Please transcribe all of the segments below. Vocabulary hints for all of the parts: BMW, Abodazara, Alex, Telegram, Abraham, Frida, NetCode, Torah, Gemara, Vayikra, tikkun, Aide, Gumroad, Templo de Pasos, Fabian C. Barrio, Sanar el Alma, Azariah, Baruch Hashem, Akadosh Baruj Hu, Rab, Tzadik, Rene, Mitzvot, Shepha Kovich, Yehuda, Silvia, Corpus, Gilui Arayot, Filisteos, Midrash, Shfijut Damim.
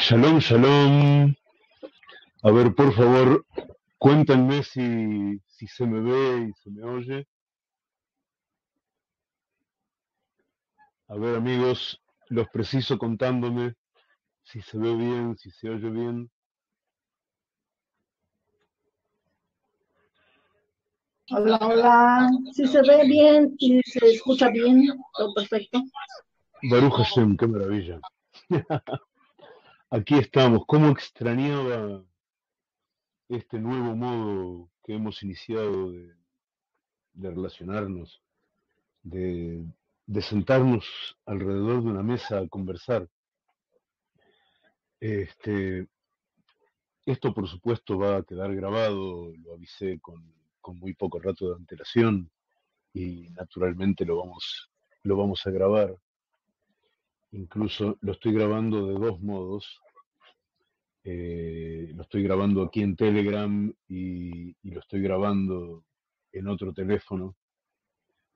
Shalom, shalom. A ver, por favor, cuéntenme si se me ve y se me oye. A ver, amigos, los preciso contándome si se ve bien, si se oye bien. Hola, hola. Si se ve bien, si se escucha bien, todo perfecto. Baruch Hashem, qué maravilla. Aquí estamos. ¿Cómo extrañaba este nuevo modo que hemos iniciado de relacionarnos, de sentarnos alrededor de una mesa a conversar? Esto, por supuesto, va a quedar grabado. Lo avisé con muy poco rato de antelación y, naturalmente, lo vamos a grabar. Incluso lo estoy grabando de dos modos. Lo estoy grabando aquí en Telegram y lo estoy grabando en otro teléfono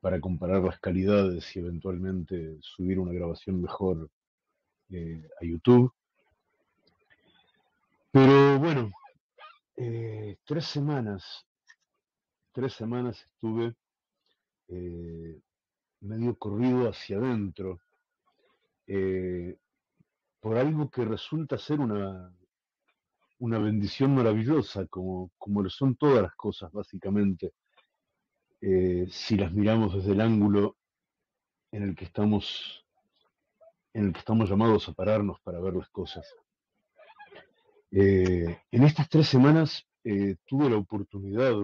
para comparar las calidades y eventualmente subir una grabación mejor a YouTube. Pero bueno, 3 semanas estuve medio corrido hacia adentro. Por algo que resulta ser una bendición maravillosa, como lo son todas las cosas, básicamente, si las miramos desde el ángulo en el que estamos llamados a pararnos para ver las cosas. En estas 3 semanas tuve la oportunidad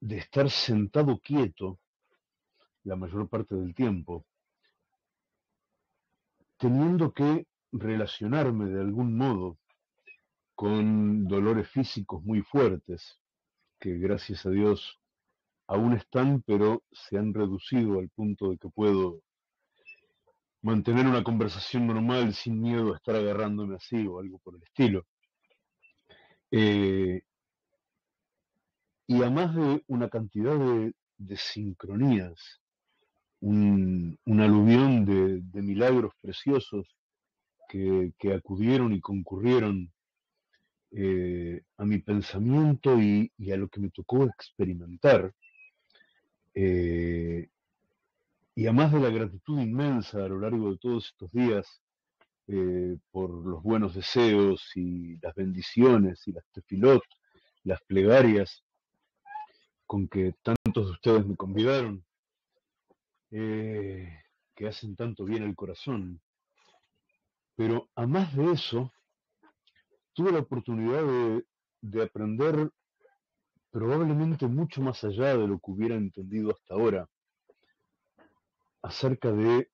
de estar sentado quieto la mayor parte del tiempo, teniendo que relacionarme de algún modo con dolores físicos muy fuertes, que gracias a Dios aún están, pero se han reducido al punto de que puedo mantener una conversación normal sin miedo a estar agarrándome así o algo por el estilo. Y además de una cantidad de sincronías, un aluvión de milagros preciosos que acudieron y concurrieron a mi pensamiento y a lo que me tocó experimentar, y además de la gratitud inmensa a lo largo de todos estos días por los buenos deseos y las bendiciones y las tefilot, las plegarias con que tantos de ustedes me convidaron, que hacen tanto bien al corazón. Pero a más de eso, tuve la oportunidad de aprender probablemente mucho más allá de lo que hubiera entendido hasta ahora acerca de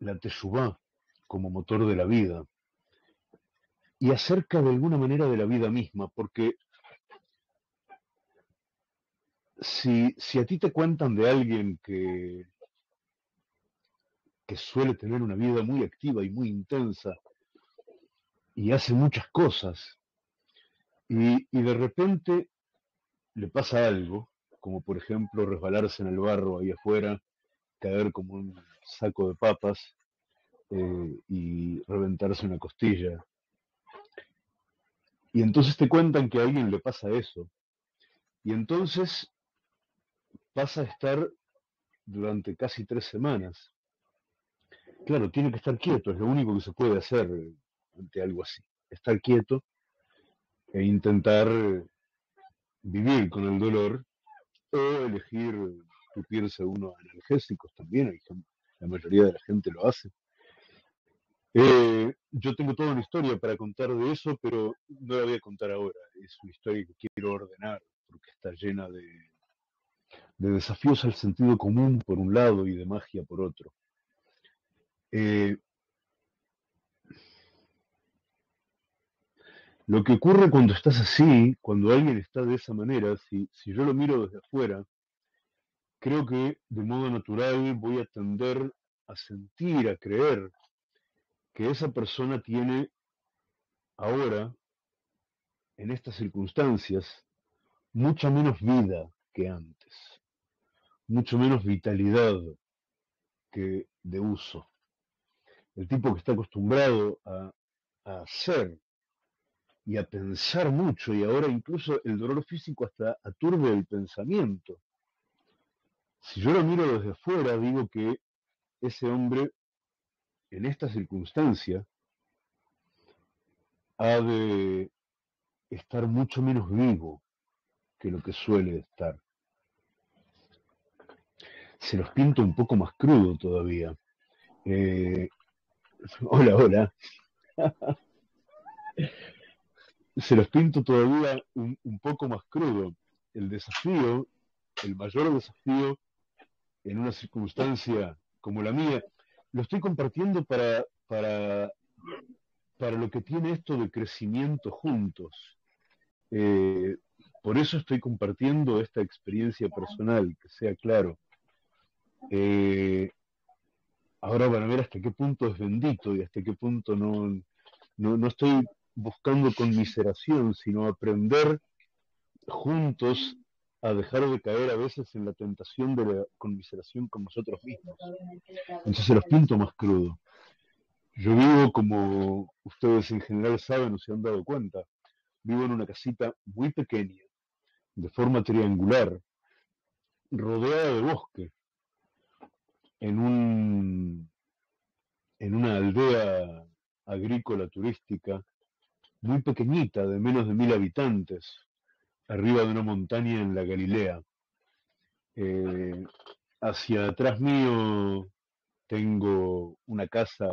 la Teshuva como motor de la vida y acerca de alguna manera de la vida misma, porque si a ti te cuentan de alguien que suele tener una vida muy activa y muy intensa y hace muchas cosas y de repente le pasa algo, como por ejemplo resbalarse en el barro ahí afuera, caer como un saco de papas y reventarse una costilla, y entonces te cuentan que a alguien le pasa eso, y entonces pasa a estar durante casi 3 semanas. Claro, tiene que estar quieto, es lo único que se puede hacer ante algo así. Estar quieto e intentar vivir con el dolor, o elegir tupirse unos analgésicos también, la mayoría de la gente lo hace. Yo tengo toda una historia para contar de eso, pero no la voy a contar ahora. Es una historia que quiero ordenar, porque está llena de desafíos al sentido común por un lado y de magia por otro. Lo que ocurre cuando estás así, cuando alguien está de esa manera, si yo lo miro desde afuera, creo que de modo natural voy a tender a sentir, a creer, que esa persona tiene ahora, en estas circunstancias, mucha menos vida que antes, mucho menos vitalidad que de uso. el tipo que está acostumbrado a hacer y a pensar mucho, y ahora incluso el dolor físico hasta aturde el pensamiento. Si yo lo miro desde afuera, digo que ese hombre, en esta circunstancia, ha de estar mucho menos vivo que lo que suele estar. Se los pinto un poco más crudo todavía. Hola. Se los pinto todavía un poco más crudo. El desafío, el mayor desafío, en una circunstancia como la mía, lo estoy compartiendo para lo que tiene esto de crecimiento juntos. Por eso estoy compartiendo esta experiencia personal, que sea claro. Ahora van a ver hasta qué punto es bendito y hasta qué punto no estoy buscando conmiseración, sino aprender juntos a dejar de caer a veces en la tentación de la conmiseración con nosotros mismos. Entonces se los pinto más crudo. Yo vivo, como ustedes en general saben o se han dado cuenta, vivo en una casita muy pequeña, de forma triangular, rodeada de bosque, en una aldea agrícola turística muy pequeñita, de menos de 1.000 habitantes, arriba de una montaña en la Galilea. Hacia atrás mío tengo una casa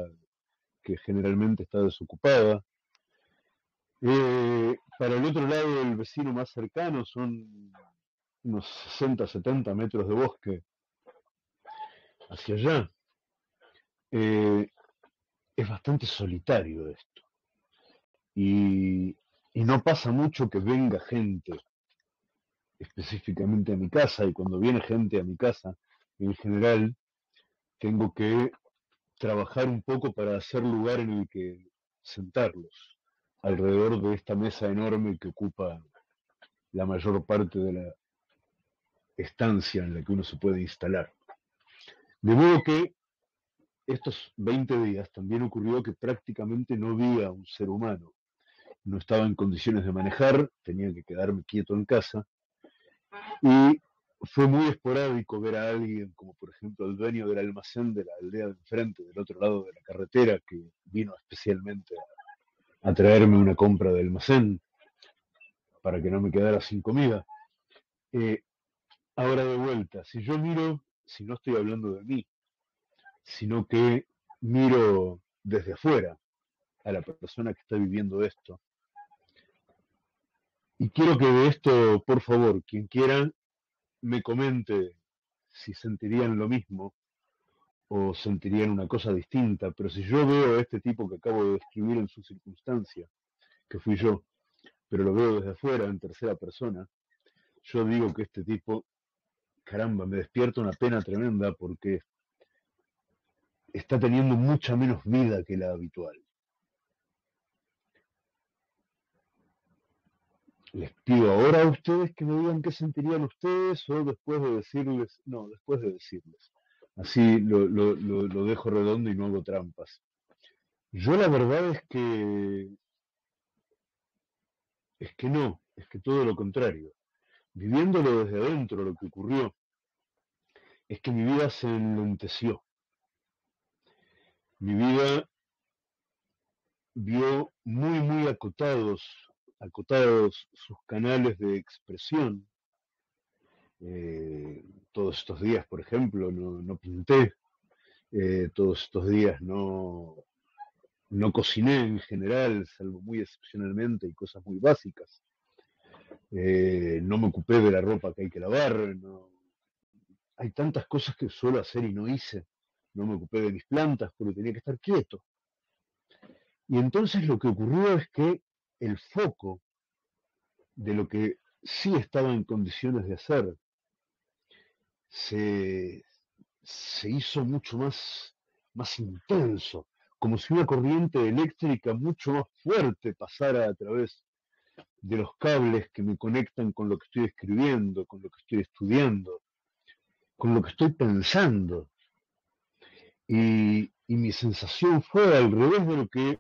que generalmente está desocupada. Para el otro lado, el vecino más cercano, son unos 60, 70 metros de bosque hacia allá. Es bastante solitario esto. Y no pasa mucho que venga gente específicamente a mi casa, y cuando viene gente a mi casa, en general, tengo que trabajar un poco para hacer lugar en el que sentarlos, alrededor de esta mesa enorme que ocupa la mayor parte de la estancia en la que uno se puede instalar. De modo que estos 20 días también ocurrió que prácticamente no vi a un ser humano. No estaba en condiciones de manejar, tenía que quedarme quieto en casa, y fue muy esporádico ver a alguien, como por ejemplo el dueño del almacén de la aldea de enfrente, del otro lado de la carretera, que vino especialmente a traerme una compra de almacén para que no me quedara sin comida. Ahora de vuelta, si yo miro, si no estoy hablando de mí, sino que miro desde afuera a la persona que está viviendo esto, y quiero que de esto, por favor, quien quiera, me comente si sentirían lo mismo o sentirían una cosa distinta. Pero si yo veo a este tipo que acabo de describir en su circunstancia, que fui yo, pero lo veo desde afuera, en tercera persona, yo digo que este tipo, caramba, me despierta una pena tremenda porque está teniendo mucha menos vida que la habitual. Les pido ahora a ustedes que me digan qué sentirían ustedes, o después de decirles, no, después de decirles. Así lo dejo redondo y no hago trampas. Yo la verdad es que no, es que todo lo contrario. Viviéndolo desde adentro, lo que ocurrió es que mi vida se enlenteció. Mi vida vio muy acotados sus canales de expresión. Todos estos días, por ejemplo, no pinté. Todos estos días no cociné en general, salvo muy excepcionalmente y cosas muy básicas. No me ocupé de la ropa que hay que lavar. Hay tantas cosas que suelo hacer y no hice. No me ocupé de mis plantas porque tenía que estar quieto. Y entonces lo que ocurrió es que el foco de lo que sí estaba en condiciones de hacer se hizo mucho más intenso, como si una corriente eléctrica mucho más fuerte pasara a través de los cables que me conectan con lo que estoy escribiendo, con lo que estoy estudiando, con lo que estoy pensando. Y mi mi sensación fue al revés de lo que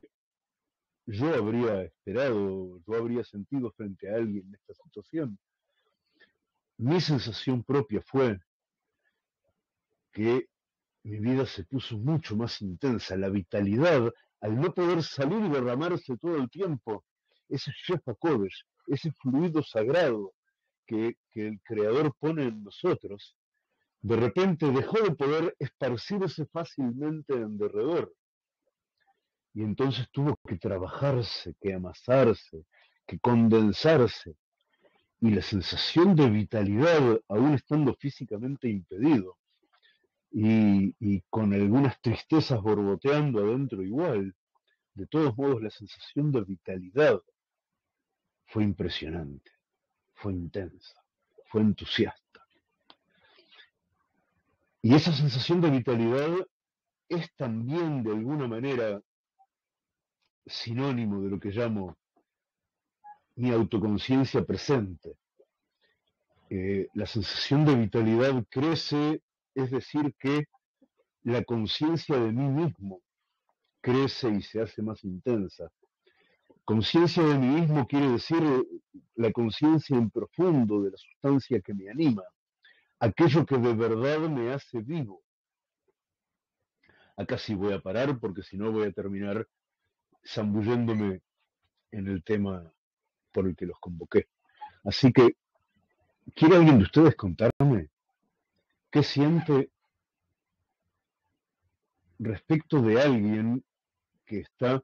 yo habría esperado, yo habría sentido frente a alguien en esta situación. Mi sensación propia fue que mi vida se puso mucho más intensa, la vitalidad, al no poder salir y derramarse todo el tiempo, ese Shepha Kovich, ese fluido sagrado que el Creador pone en nosotros, de repente dejó de poder esparcirse fácilmente en derredor. Y entonces tuvo que trabajarse, que amasarse, que condensarse. Y la sensación de vitalidad, aún estando físicamente impedido, y con algunas tristezas borboteando adentro igual, de todos modos la sensación de vitalidad fue impresionante, fue intensa, fue entusiasta. Y esa sensación de vitalidad es también de alguna manera sinónimo de lo que llamo mi autoconciencia presente. La sensación de vitalidad crece, es decir, que la conciencia de mí mismo crece y se hace más intensa. Conciencia de mí mismo quiere decir la conciencia en profundo de la sustancia que me anima, aquello que de verdad me hace vivo. Acá sí voy a parar porque si no voy a terminar zambulléndome en el tema por el que los convoqué. Así que, ¿quiere alguien de ustedes contarme qué siente respecto de alguien que está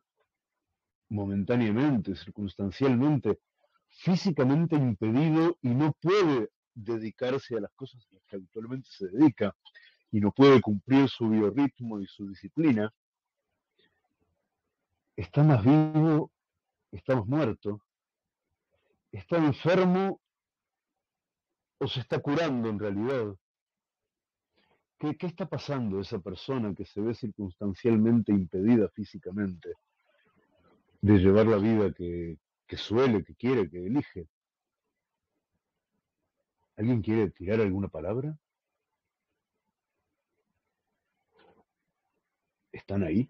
momentáneamente, circunstancialmente, físicamente impedido y no puede dedicarse a las cosas a las que actualmente se dedica y no puede cumplir su biorritmo y su disciplina? Está más vivo, está más muerto, está enfermo o se está curando en realidad. ¿Qué está pasando esa persona que se ve circunstancialmente impedida físicamente de llevar la vida que suele, que quiere, que elige? ¿Alguien quiere tirar alguna palabra? ¿Están ahí?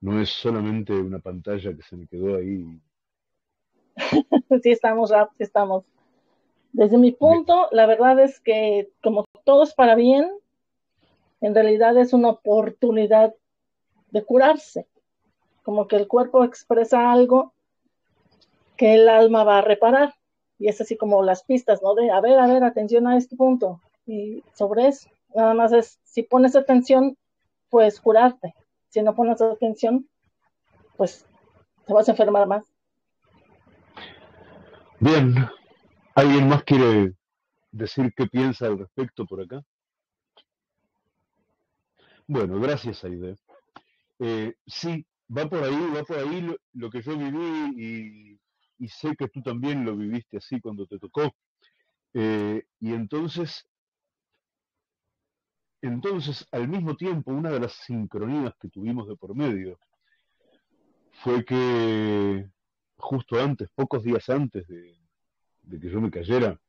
No es solamente una pantalla que se me quedó ahí. Sí, estamos, Rab, sí estamos. Desde mi punto, la verdad es que como todo es para bien, en realidad es una oportunidad de curarse. Como que el cuerpo expresa algo que el alma va a reparar. Y es así como las pistas, ¿no? De, a ver, atención a este punto. Y sobre eso, nada más es, si pones atención, puedes curarte. Si no pones atención, pues te vas a enfermar más. Bien. ¿Alguien más quiere decir qué piensa al respecto por acá? Bueno, gracias, Aide. Sí, va por ahí lo que yo viví y sé que tú también lo viviste así cuando te tocó. Y entonces, al mismo tiempo, una de las sincronías que tuvimos de por medio fue que justo antes, pocos días antes de que yo me cayera,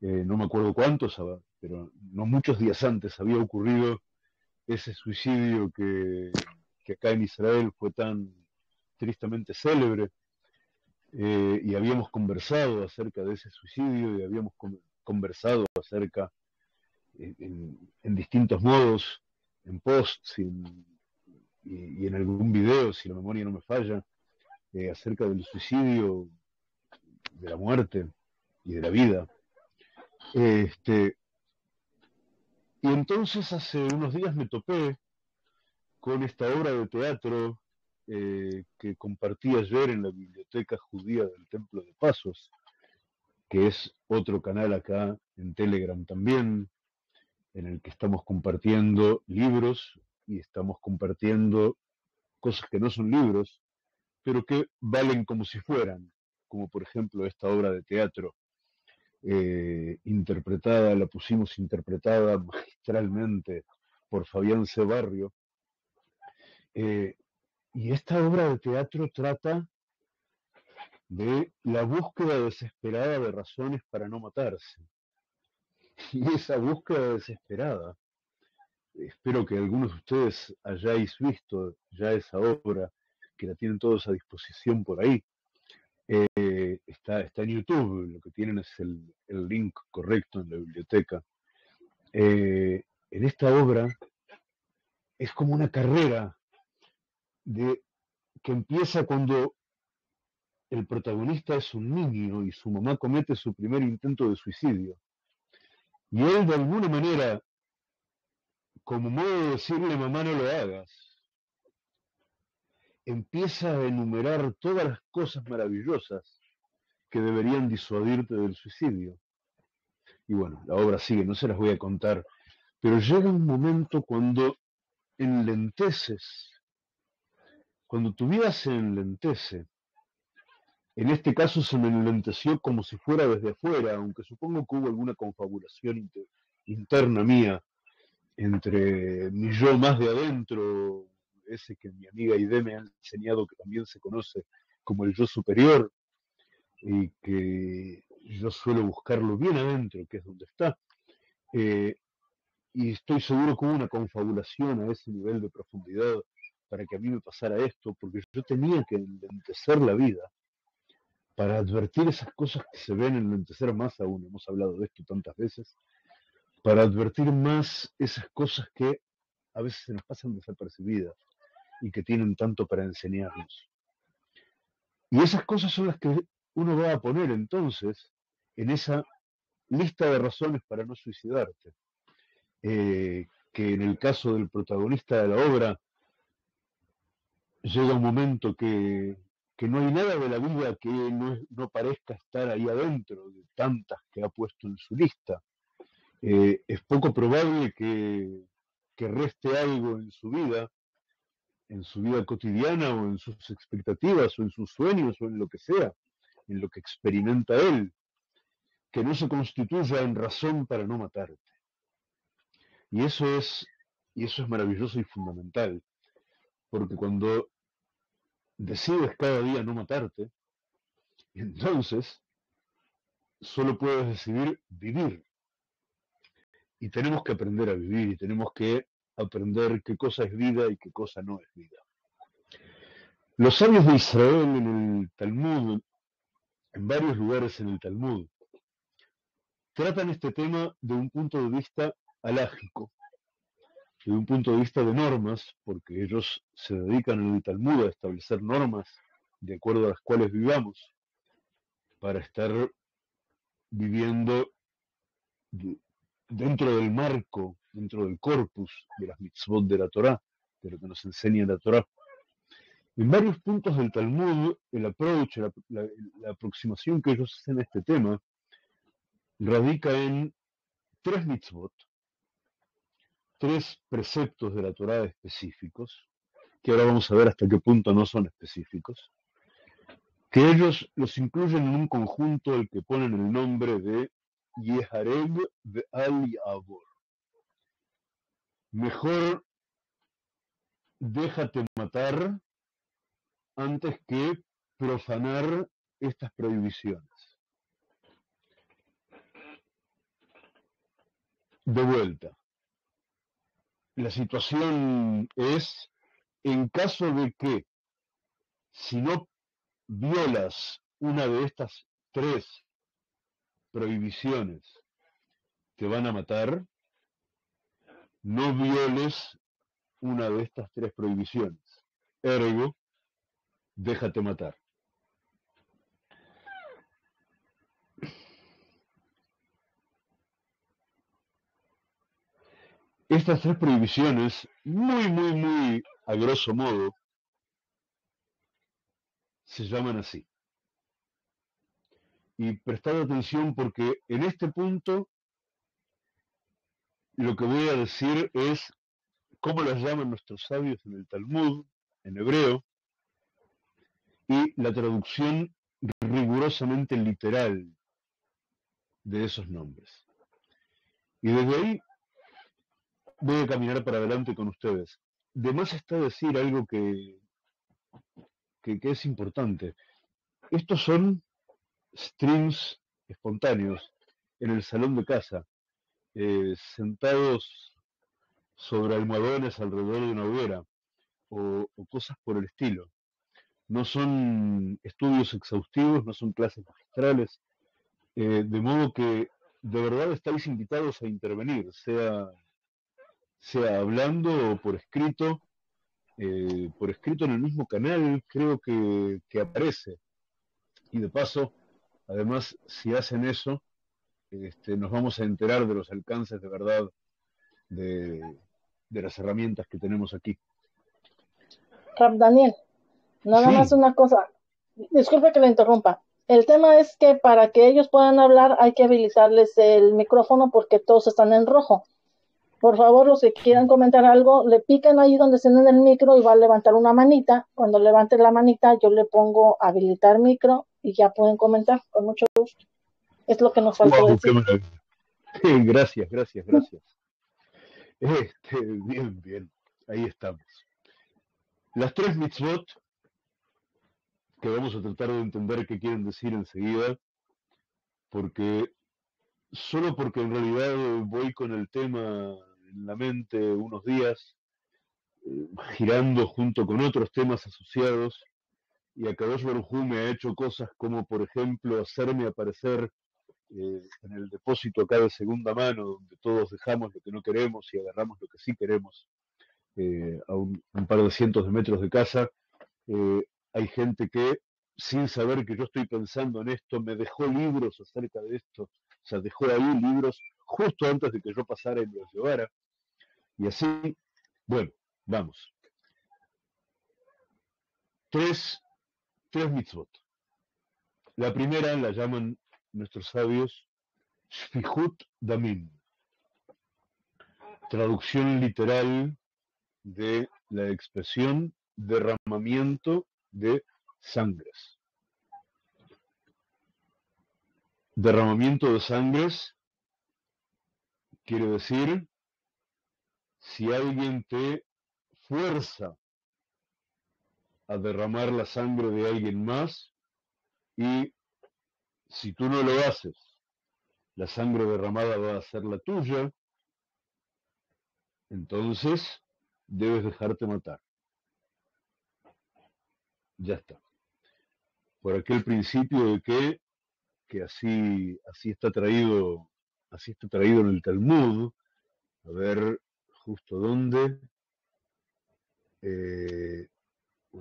no me acuerdo cuántos, pero no muchos días antes había ocurrido ese suicidio que acá en Israel fue tan tristemente célebre, y habíamos conversado acerca de ese suicidio y habíamos conversado acerca en distintos modos, en posts y en algún video, si la memoria no me falla, acerca del suicidio, de la muerte y de la vida. Y entonces hace unos días me topé con esta obra de teatro que compartí ayer en la Biblioteca Judia del Templo de Pasos, que es otro canal acá en Telegram también, en el que estamos compartiendo libros y estamos compartiendo cosas que no son libros, pero que valen como si fueran, como por ejemplo esta obra de teatro interpretada magistralmente por Fabian C. Barrio. Y esta obra de teatro trata de la búsqueda desesperada de razones para no matarse. Y esa búsqueda desesperada Espero que algunos de ustedes hayáis visto ya esa obra, que la tienen todos a disposición por ahí. Está en YouTube, lo que tienen es el link correcto en la biblioteca. En esta obra es como una carrera que empieza cuando el protagonista es un niño y su mamá comete su primer intento de suicidio. Y él, de alguna manera, como modo de decirle, mamá, no lo hagas, empieza a enumerar todas las cosas maravillosas que deberían disuadirte del suicidio. Y bueno, la obra sigue, no se las voy a contar, pero llega un momento cuando enlenteces, cuando tu vida se enlentece. En este caso se me enlenteció como si fuera desde afuera, aunque supongo que hubo alguna confabulación interna mía, entre mi yo más de adentro, ese que mi amiga Aide me ha enseñado que también se conoce como el yo superior, y que yo suelo buscarlo bien adentro, que es donde está, y estoy seguro que hubo una confabulación a ese nivel de profundidad para que a mí me pasara esto, porque yo tenía que enlentecer la vida para advertir esas cosas que se ven enlentecer más aún, hemos hablado de esto tantas veces, para advertir más esas cosas que a veces se nos pasan desapercibidas y que tienen tanto para enseñarnos. Y esas cosas son las que uno va a poner entonces en esa lista de razones para no suicidarte, que en el caso del protagonista de la obra llega un momento que no hay nada de la vida que no parezca estar ahí adentro de tantas que ha puesto en su lista. Es poco probable que reste algo en su vida cotidiana o en sus expectativas o en sus sueños o en lo que sea, en lo que experimenta él, que no se constituya en razón para no matarte. Y eso es maravilloso y fundamental, porque cuando decides cada día no matarte, entonces solo puedes decidir vivir. Y tenemos que aprender a vivir, y tenemos que aprender qué cosa es vida y qué cosa no es vida. Los sabios de Israel en el Talmud, en varios lugares en el Talmud, tratan este tema de un punto de vista halágico, de un punto de vista de normas, porque ellos se dedican en el Talmud a establecer normas de acuerdo a las cuales vivamos, para estar viviendo dentro del marco, dentro del corpus de las mitzvot de la Torah, de lo que nos enseña la Torah. En varios puntos del Talmud, el approach, la aproximación que ellos hacen a este tema, radica en tres mitzvot, tres preceptos de la Torah específicos, que ahora vamos a ver hasta qué punto no son específicos, que ellos los incluyen en un conjunto al que ponen el nombre de Yehareg Ve'al Yaavor. Mejor déjate matar antes que profanar estas prohibiciones. De vuelta. La situación es, en caso de que, si no violas una de estas tres prohibiciones, te van a matar, no violes una de estas tres prohibiciones. Ergo, déjate matar. Estas tres prohibiciones, muy a grosso modo, se llaman así. Y prestad atención, porque en este punto lo que voy a decir es cómo las llaman nuestros sabios en el Talmud, en hebreo, y la traducción rigurosamente literal de esos nombres. Y desde ahí voy a caminar para adelante con ustedes. De más está decir algo que es importante. Estos son streams espontáneos en el salón de casa, sentados sobre almohadones alrededor de una hoguera o cosas por el estilo. No son estudios exhaustivos, no son clases magistrales, de modo que de verdad estáis invitados a intervenir, sea hablando o por escrito en el mismo canal, creo que aparece. Y de paso, además, si hacen eso, nos vamos a enterar de los alcances de verdad de las herramientas que tenemos aquí. Rab Daniel, nada más una cosa, disculpe que le interrumpa. El tema es que para que ellos puedan hablar hay que habilitarles el micrófono porque todos están en rojo. Por favor, los que quieran comentar algo, le pican ahí donde estén en el micro y va a levantar una manita. Cuando levante la manita, yo le pongo habilitar micro y ya pueden comentar con mucho gusto. Es lo que nos falta decir. Gracias. Bien, ahí estamos. Las tres mitzvot, que vamos a tratar de entender qué quieren decir enseguida, porque solo porque en realidad voy con el tema en la mente unos días, girando junto con otros temas asociados, y Akadosh Baruj Hu me ha hecho cosas como, por ejemplo, hacerme aparecer en el depósito acá de segunda mano, donde todos dejamos lo que no queremos y agarramos lo que sí queremos, a un par de cientos de metros de casa. Hay gente que, sin saber que yo estoy pensando en esto, me dejó libros acerca de esto. O sea, dejó ahí libros justo antes de que yo pasara y los llevara. Y así, bueno, vamos. Tres mitzvot. La primera la llaman nuestros sabios Shfijut Damim. Traducción literal de la expresión derramamiento de sangres. Derramamiento de sangres quiere decir si alguien te fuerza a derramar la sangre de alguien más y si tú no lo haces, la sangre derramada va a ser la tuya, entonces debes dejarte matar. Ya está. Por aquel principio de que así está traído en el Talmud, a ver justo dónde,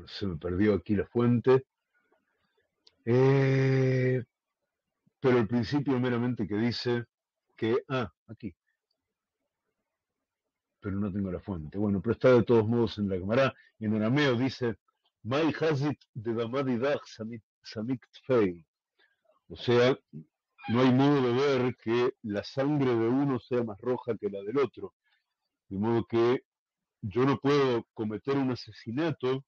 se me perdió aquí la fuente, pero el principio meramente que dice que, aquí, pero no tengo la fuente, bueno, pero está de todos modos en la Gemara, en arameo dice, Mai hazit de damadidach samiktfei. O sea, no hay modo de ver que la sangre de uno sea más roja que la del otro. De modo que yo no puedo cometer un asesinato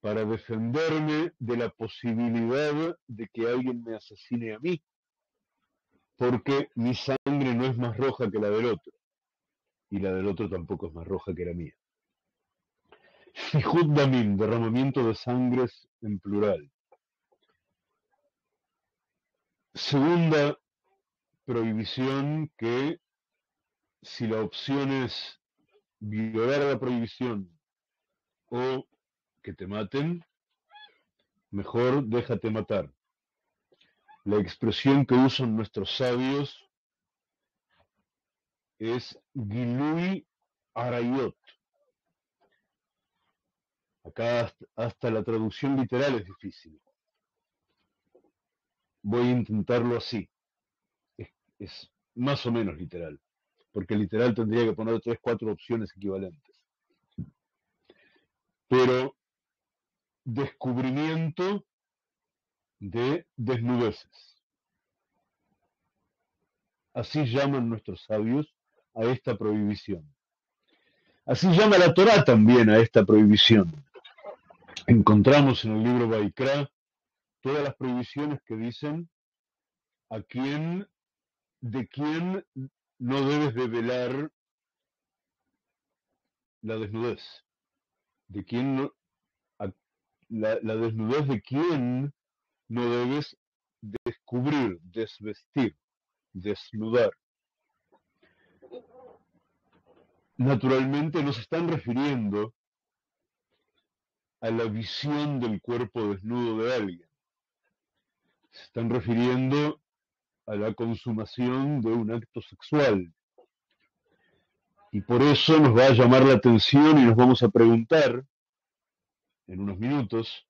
para defenderme de la posibilidad de que alguien me asesine a mí, porque mi sangre no es más roja que la del otro, y la del otro tampoco es más roja que la mía. Shfijut Damim, derramamiento de sangres en plural. Segunda prohibición, que si la opción es violar la prohibición o que te maten, mejor déjate matar. La expresión que usan nuestros sabios es Gilui Arayot. Acá hasta la traducción literal es difícil. Voy a intentarlo así. Es más o menos literal, porque literal tendría que poner 3 o 4 opciones equivalentes. Pero descubrimiento de desnudeces. Así llaman nuestros sabios a esta prohibición. Así llama la Torah también a esta prohibición. Encontramos en el libro Vayikra todas las prohibiciones que dicen de quién no debes develar la desnudez, de quién no, la desnudez de quién no debes descubrir, desvestir, desnudar. naturalmente nos están refiriendo a la visión del cuerpo desnudo de alguien. Se están refiriendo a la consumación de un acto sexual. Y por eso nos va a llamar la atención y nos vamos a preguntar, en unos minutos,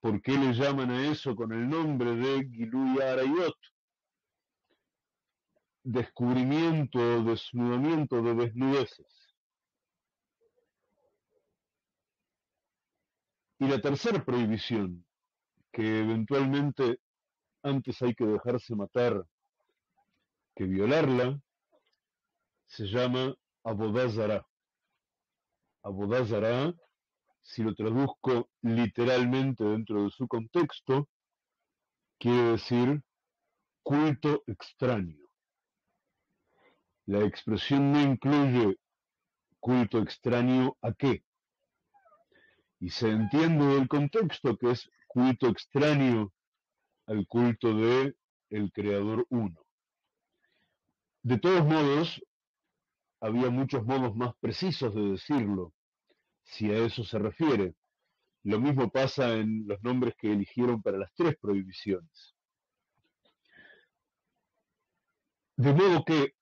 ¿por qué le llaman a eso con el nombre de Gilui Arayot? Descubrimiento o desnudamiento de desnudeces. Y la tercera prohibición, que eventualmente antes hay que dejarse matar que violarla, se llama Abodazara. Abodazara, si lo traduzco literalmente dentro de su contexto, quiere decir culto extraño. La expresión no incluye culto extraño a qué. Y se entiende del contexto que es culto extraño al culto de el Creador Uno. De todos modos, había muchos modos más precisos de decirlo, si a eso se refiere. Lo mismo pasa en los nombres que eligieron para las tres prohibiciones. De modo que,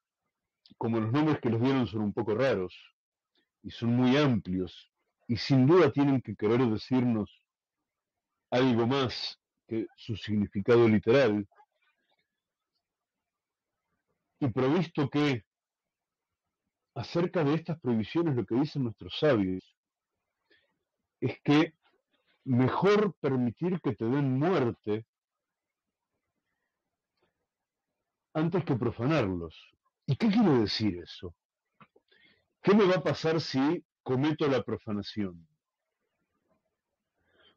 como los nombres que los dieron son un poco raros, y son muy amplios, y sin duda tienen que querer decirnos algo más que su significado literal, y provisto que acerca de estas prohibiciones lo que dicen nuestros sabios es que mejor permitir que te den muerte antes que profanarlos. ¿Y qué quiere decir eso? ¿Qué me va a pasar si cometo la profanación?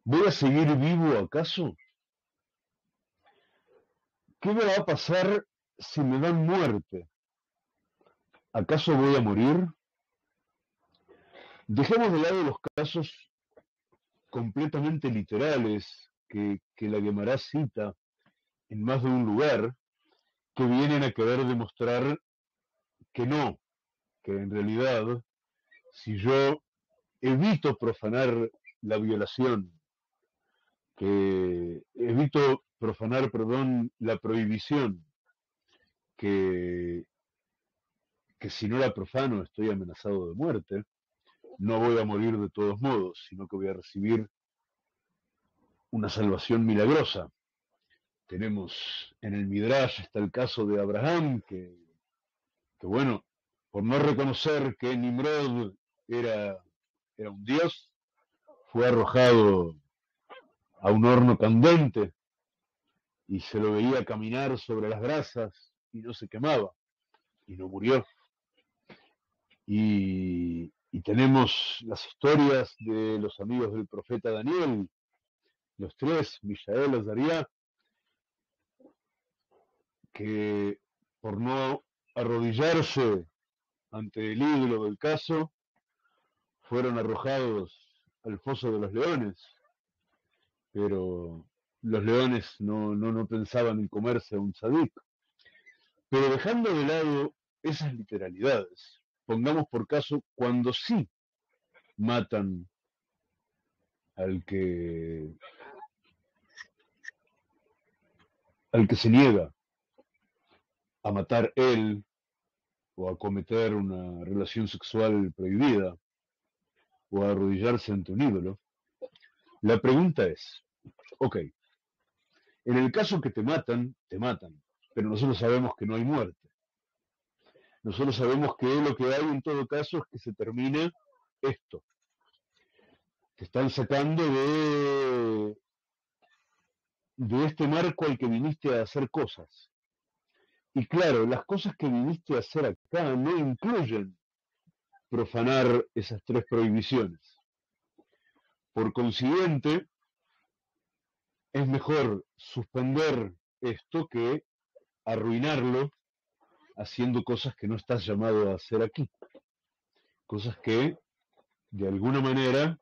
¿Voy a seguir vivo acaso? ¿Qué me va a pasar si me dan muerte? ¿Acaso voy a morir? Dejemos de lado los casos completamente literales que la Gemara cita en más de un lugar, que vienen a querer demostrar que no, que en realidad, si yo evito profanar la violación, que evito profanar, perdón, la prohibición, que si no la profano estoy amenazado de muerte, no voy a morir de todos modos, sino que voy a recibir una salvación milagrosa. Tenemos en el Midrash, está el caso de Abraham, que bueno, por no reconocer que Nimrod era un dios, fue arrojado a un horno candente y se lo veía caminar sobre las brasas y no se quemaba y no murió. Y tenemos las historias de los amigos del profeta Daniel, los tres, Mishael, Azariah, que por no arrodillarse ante el ídolo del caso, fueron arrojados al foso de los leones, pero los leones no pensaban en comerse a un tzadik. Pero dejando de lado esas literalidades, pongamos por caso cuando sí matan al que se niega a matar él o a cometer una relación sexual prohibida o a arrodillarse ante un ídolo. La pregunta es, ok, en el caso que te matan, pero nosotros sabemos que no hay muerte. Nosotros sabemos que lo que hay en todo caso es que se termina esto. Te están sacando de este marco al que viniste a hacer cosas. Y claro, las cosas que viniste a hacer acá no incluyen profanar esas tres prohibiciones. Por consiguiente, es mejor suspender esto que arruinarlo haciendo cosas que no estás llamado a hacer aquí. Cosas que, de alguna manera,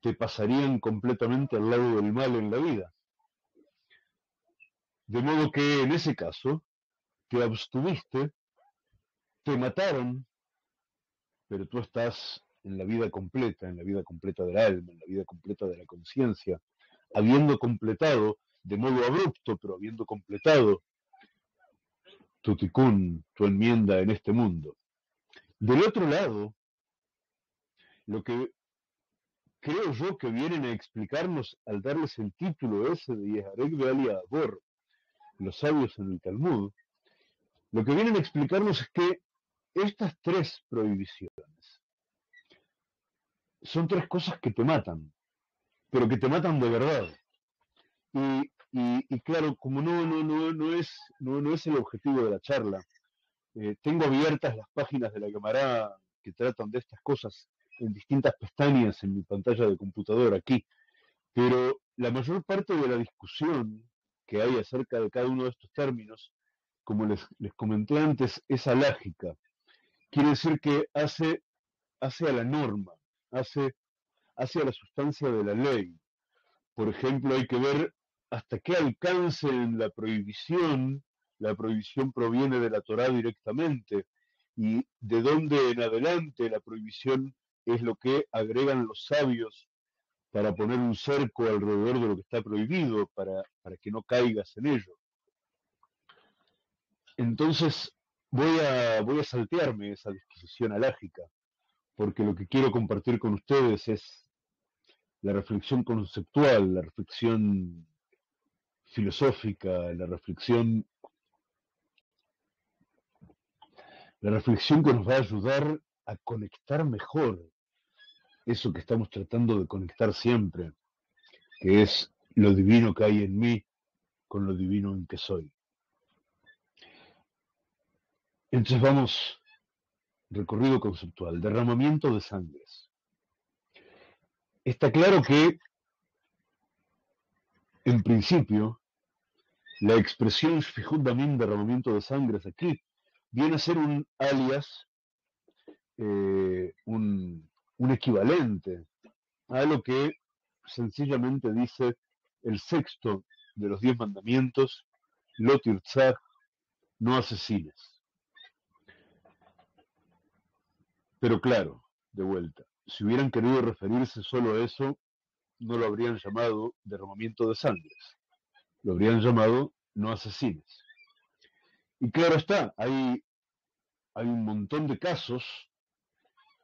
te pasarían completamente al lado del mal en la vida. De modo que, en ese caso, te abstuviste, te mataron, pero tú estás en la vida completa del alma, en la vida completa de la conciencia, habiendo completado, de modo abrupto, pero habiendo completado tu tikkun, tu enmienda en este mundo. Del otro lado, lo que creo yo que vienen a explicarnos al darles el título ese de Yehareg Ve'al Yaavor, los sabios en el Talmud, lo que vienen a explicarnos es que estas tres prohibiciones son tres cosas que te matan, pero que te matan de verdad. Y claro, como no es el objetivo de la charla, tengo abiertas las páginas de la Gemara que tratan de estas cosas en distintas pestañas en mi pantalla de computador aquí, pero la mayor parte de la discusión que hay acerca de cada uno de estos términos, como les comenté antes, es halájica. Quiere decir que hace a la norma, hace a la sustancia de la ley. Por ejemplo, hay que ver hasta qué alcance en la prohibición proviene de la Torah directamente, y de dónde en adelante la prohibición es lo que agregan los sabios para poner un cerco alrededor de lo que está prohibido, para que no caigas en ello. Entonces voy a saltearme esa disposición halájica, porque lo que quiero compartir con ustedes es la reflexión conceptual, la reflexión filosófica, la reflexión que nos va a ayudar a conectar mejor eso que estamos tratando de conectar siempre, que es lo divino que hay en mí con lo divino en que soy. Entonces vamos, recorrido conceptual, derramamiento de sangres. Está claro que, en principio, la expresión Shfijut Damim, derramamiento de sangres aquí, viene a ser un alias, un equivalente a lo que sencillamente dice el sexto de los 10 mandamientos, Lo Tirzah, no asesines. Pero claro, de vuelta, si hubieran querido referirse solo a eso, no lo habrían llamado derramamiento de sangres, lo habrían llamado no asesines. Y claro está, hay un montón de casos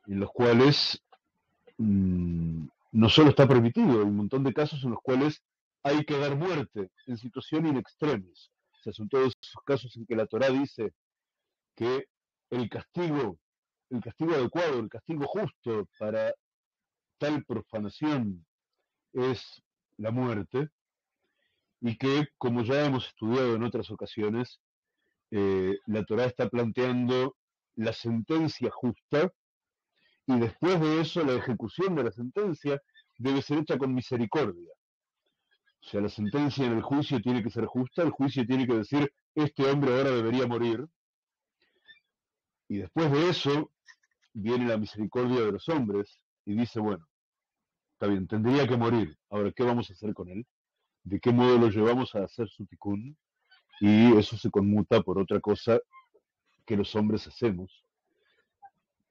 en los cuales no solo está permitido, hay un montón de casos en los cuales hay que dar muerte en situación in extremis. O sea, son todos esos casos en que la Torá dice que el castigo adecuado, el castigo justo para tal profanación es la muerte, y que, como ya hemos estudiado en otras ocasiones, la Torá está planteando la sentencia justa, y después de eso la ejecución de la sentencia debe ser hecha con misericordia. O sea, la sentencia en el juicio tiene que ser justa, el juicio tiene que decir, este hombre ahora debería morir, y después de eso viene la misericordia de los hombres y dice, bueno, está bien, tendría que morir. Ahora, ¿qué vamos a hacer con él? ¿De qué modo lo llevamos a hacer su tikkun? Y eso se conmuta por otra cosa que los hombres hacemos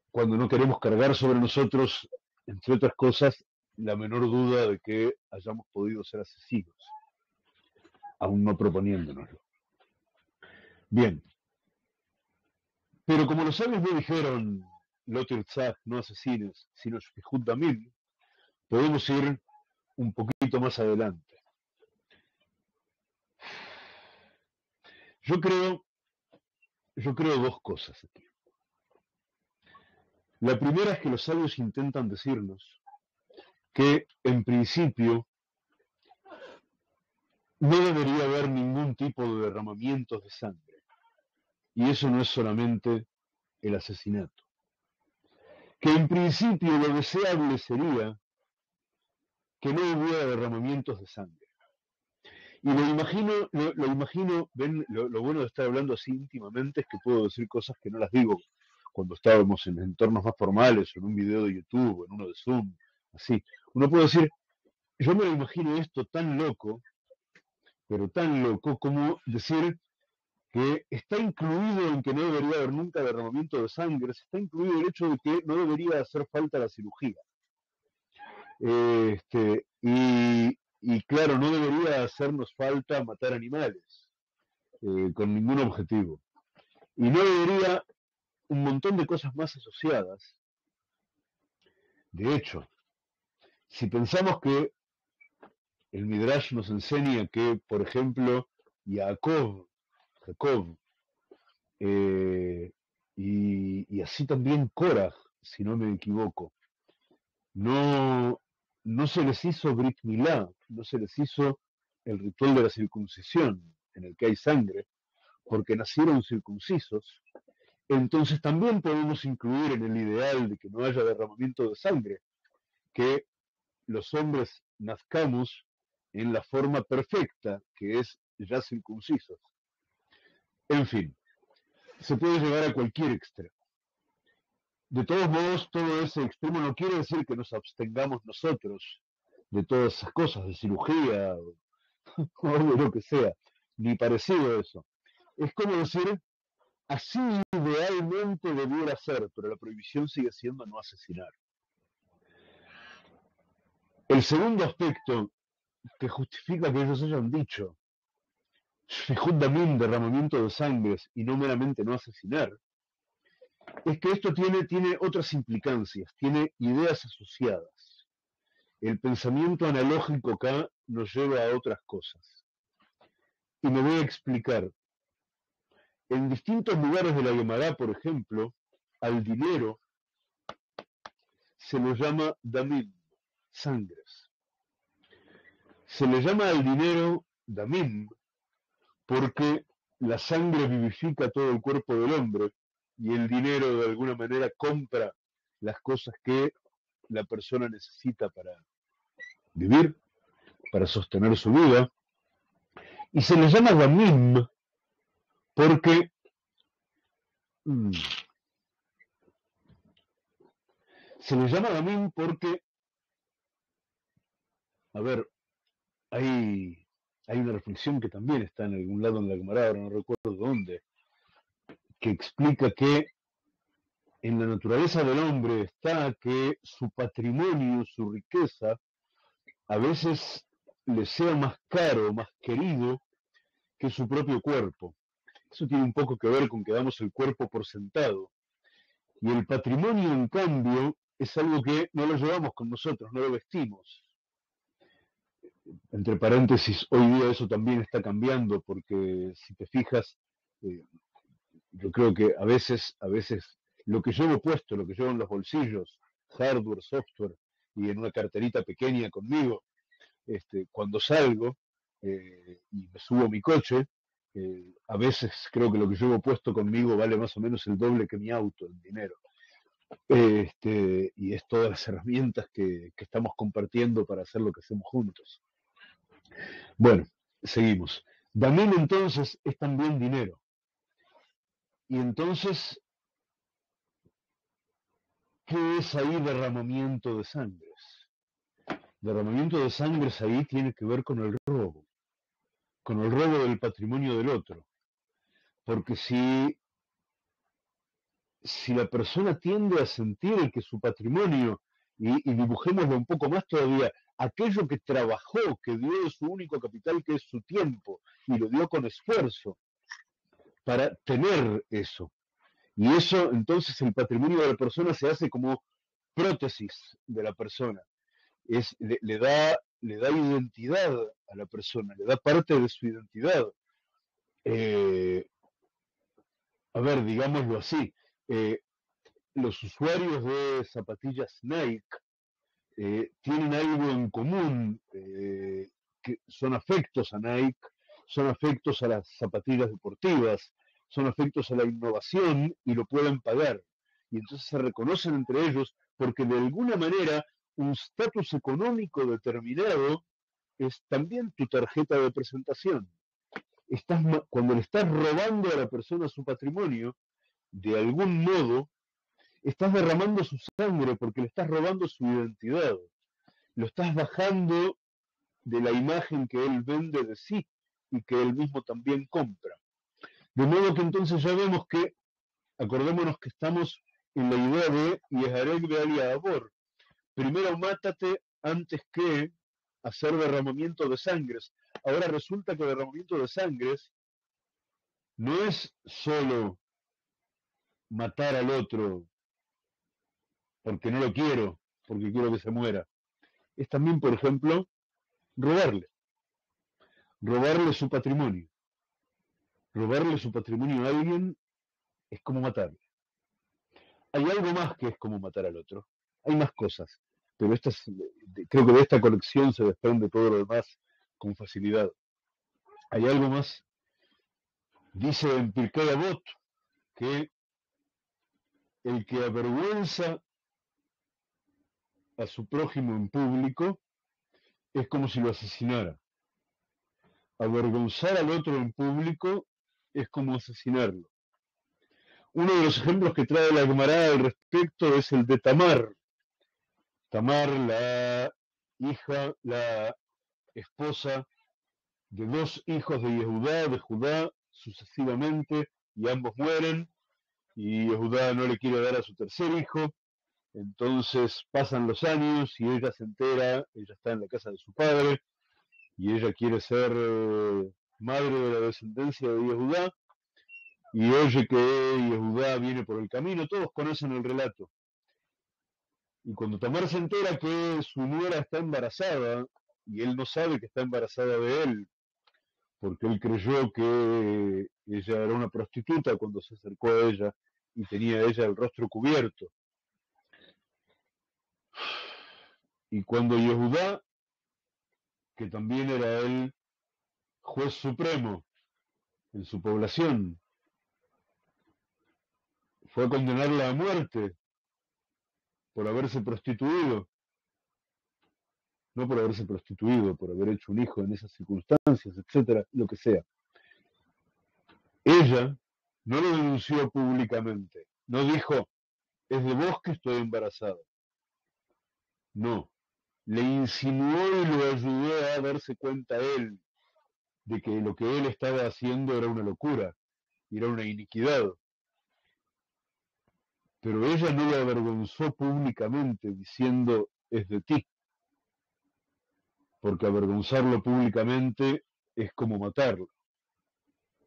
cuando no queremos cargar sobre nosotros, entre otras cosas, la menor duda de que hayamos podido ser asesinos, aún no proponiéndonoslo. Bien. Pero como los sabios no dijeron Lo Tirzah, no asesines, sino Shfijut Damim, podemos ir un poquito más adelante. Yo creo dos cosas aquí. La primera es que los sabios intentan decirnos que, en principio, no debería haber ningún tipo de derramamientos de sangre. Y eso no es solamente el asesinato. Que en principio lo deseable sería que no hubiera derramamientos de sangre. Y lo imagino, ven, lo bueno de estar hablando así íntimamente es que puedo decir cosas que no las digo cuando estábamos en entornos más formales, en un video de YouTube, en uno de Zoom, así. Uno puede decir, yo me lo imagino esto tan loco, pero tan loco como decir que está incluido en que no debería haber nunca derramamiento de sangre, está incluido el hecho de que no debería hacer falta la cirugía. Y claro, no debería hacernos falta matar animales con ningún objetivo. Y no debería un montón de cosas más asociadas. De hecho, si pensamos que el Midrash nos enseña que, por ejemplo, Jacob, y así también Korah, si no me equivoco, no se les hizo Brit Milá, no se les hizo el ritual de la circuncisión, en el que hay sangre, porque nacieron circuncisos, entonces también podemos incluir en el ideal de que no haya derramamiento de sangre, que los hombres nazcamos en la forma perfecta, que es ya circuncisos. En fin, se puede llegar a cualquier extremo. De todos modos, todo ese extremo no quiere decir que nos abstengamos nosotros de todas esas cosas, de cirugía o de lo que sea, ni parecido a eso. Es como decir, así idealmente debiera ser, pero la prohibición sigue siendo no asesinar. El segundo aspecto que justifica que ellos hayan dicho Shfijut Damim, derramamiento de sangres, y no meramente no asesinar, es que esto tiene otras implicancias, tiene ideas asociadas. El pensamiento analógico acá nos lleva a otras cosas. Y me voy a explicar. En distintos lugares de la Gemara, por ejemplo, al dinero se lo llama damim, sangres. Se le llama al dinero damim porque la sangre vivifica todo el cuerpo del hombre, y el dinero de alguna manera compra las cosas que la persona necesita para vivir, para sostener su vida. Y se le llama damim porque a ver, hay una reflexión que también está en algún lado en la Gemara, no recuerdo dónde, que explica que en la naturaleza del hombre está que su patrimonio, su riqueza, a veces le sea más caro, más querido que su propio cuerpo. Eso tiene un poco que ver con que damos el cuerpo por sentado. Y el patrimonio, en cambio, es algo que no lo llevamos con nosotros, no lo vestimos. Entre paréntesis, hoy día eso también está cambiando, porque si te fijas, yo creo que a veces lo que llevo puesto, lo que llevo en los bolsillos, hardware, software, y en una carterita pequeña conmigo, cuando salgo y me subo a mi coche, a veces creo que lo que llevo puesto conmigo vale más o menos el doble que mi auto, el dinero. Y es todas las herramientas que estamos compartiendo para hacer lo que hacemos juntos. Bueno, seguimos. Damim, entonces, es también dinero. Y entonces, ¿qué es ahí derramamiento de sangres? Derramamiento de sangres ahí tiene que ver con el robo del patrimonio del otro. Porque si la persona tiende a sentir que su patrimonio, y dibujémoslo un poco más todavía, aquello que trabajó, que dio de su único capital, que es su tiempo, y lo dio con esfuerzo, para tener eso. Y eso, entonces, el patrimonio de la persona se hace como prótesis de la persona. Le da identidad a la persona, le da parte de su identidad. A ver, digámoslo así, los usuarios de zapatillas Nike tienen algo en común, que son afectos a Nike, son afectos a las zapatillas deportivas, son afectos a la innovación y lo pueden pagar. Y entonces se reconocen entre ellos porque de alguna manera un estatus económico determinado es también tu tarjeta de presentación. Cuando le estás robando a la persona su patrimonio, de algún modo, estás derramando su sangre porque le estás robando su identidad. Lo estás bajando de la imagen que él vende de sí y que él mismo también compra. De modo que entonces ya vemos que, acordémonos que estamos en la idea de Yehareg Ve'al Yaavor. Primero mátate antes que hacer derramamiento de sangres. Ahora resulta que el derramamiento de sangres no es solo matar al otro porque no lo quiero, porque quiero que se muera. Es también, por ejemplo, robarle su patrimonio. Robarle su patrimonio a alguien es como matarle. Hay algo más que es como matar al otro. Hay más cosas, pero creo que de esta conexión se desprende todo lo demás con facilidad. Hay algo más. Dice en Pirkei Avot que el que avergüenza a su prójimo en público es como si lo asesinara. Avergonzar al otro en público es como asesinarlo. Uno de los ejemplos que trae la Gemara al respecto es el de Tamar. Tamar, la esposa de dos hijos de Yehuda, de Judá, sucesivamente, y ambos mueren, y Judá no le quiere dar a su tercer hijo. Entonces pasan los años y ella se entera, ella está en la casa de su padre, y ella quiere ser madre de la descendencia de Judá, y oye que Judá viene por el camino. Todos conocen el relato. Y cuando Tamar se entera que su nuera está embarazada, y él no sabe que está embarazada de él, porque él creyó que ella era una prostituta cuando se acercó a ella y tenía ella el rostro cubierto. Y cuando Yehudá, que también era el juez supremo en su población, fue a condenarla a muerte por haberse prostituido, no por haberse prostituido, por haber hecho un hijo en esas circunstancias, etcétera, lo que sea. Ella no lo denunció públicamente, no dijo, es de vos que estoy embarazada. No, le insinuó y lo ayudó a darse cuenta a él de que lo que él estaba haciendo era una locura, era una iniquidad. Pero ella no lo avergonzó públicamente diciendo, es de ti. Porque avergonzarlo públicamente es como matarlo.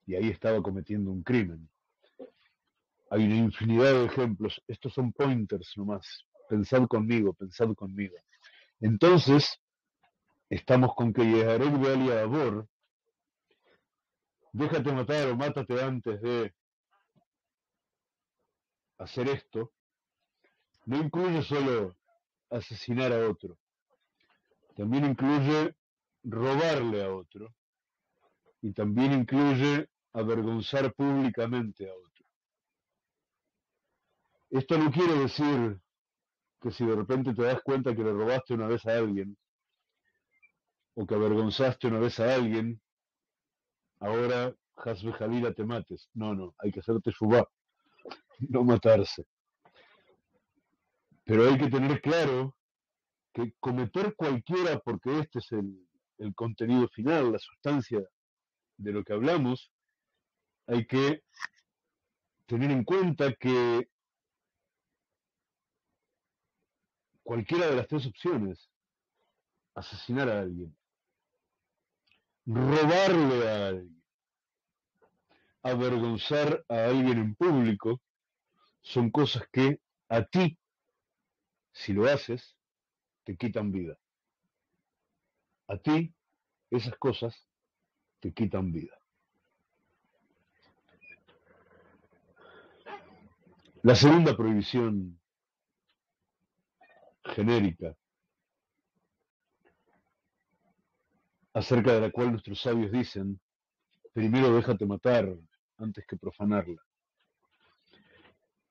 Y ahí estaba cometiendo un crimen. Hay una infinidad de ejemplos. Estos son pointers nomás. Pensad conmigo, pensad conmigo. Entonces, estamos con que Yehareg Ve'al Yaavor, déjate matar o mátate antes de hacer esto, no incluye solo asesinar a otro. También incluye robarle a otro y también incluye avergonzar públicamente a otro. Esto no quiere decir que si de repente te das cuenta que le robaste una vez a alguien o que avergonzaste una vez a alguien, ahora has ve jalila te mates. No, no, hay que hacer teshuva, no matarse. Pero hay que tener claro que cometer cualquiera, porque este es el contenido final, la sustancia de lo que hablamos, hay que tener en cuenta que cualquiera de las tres opciones, asesinar a alguien, robarle a alguien, avergonzar a alguien en público, son cosas que a ti, si lo haces, te quitan vida. A ti, esas cosas te quitan vida. La segunda prohibición genérica, acerca de la cual nuestros sabios dicen, primero déjate matar antes que profanarla.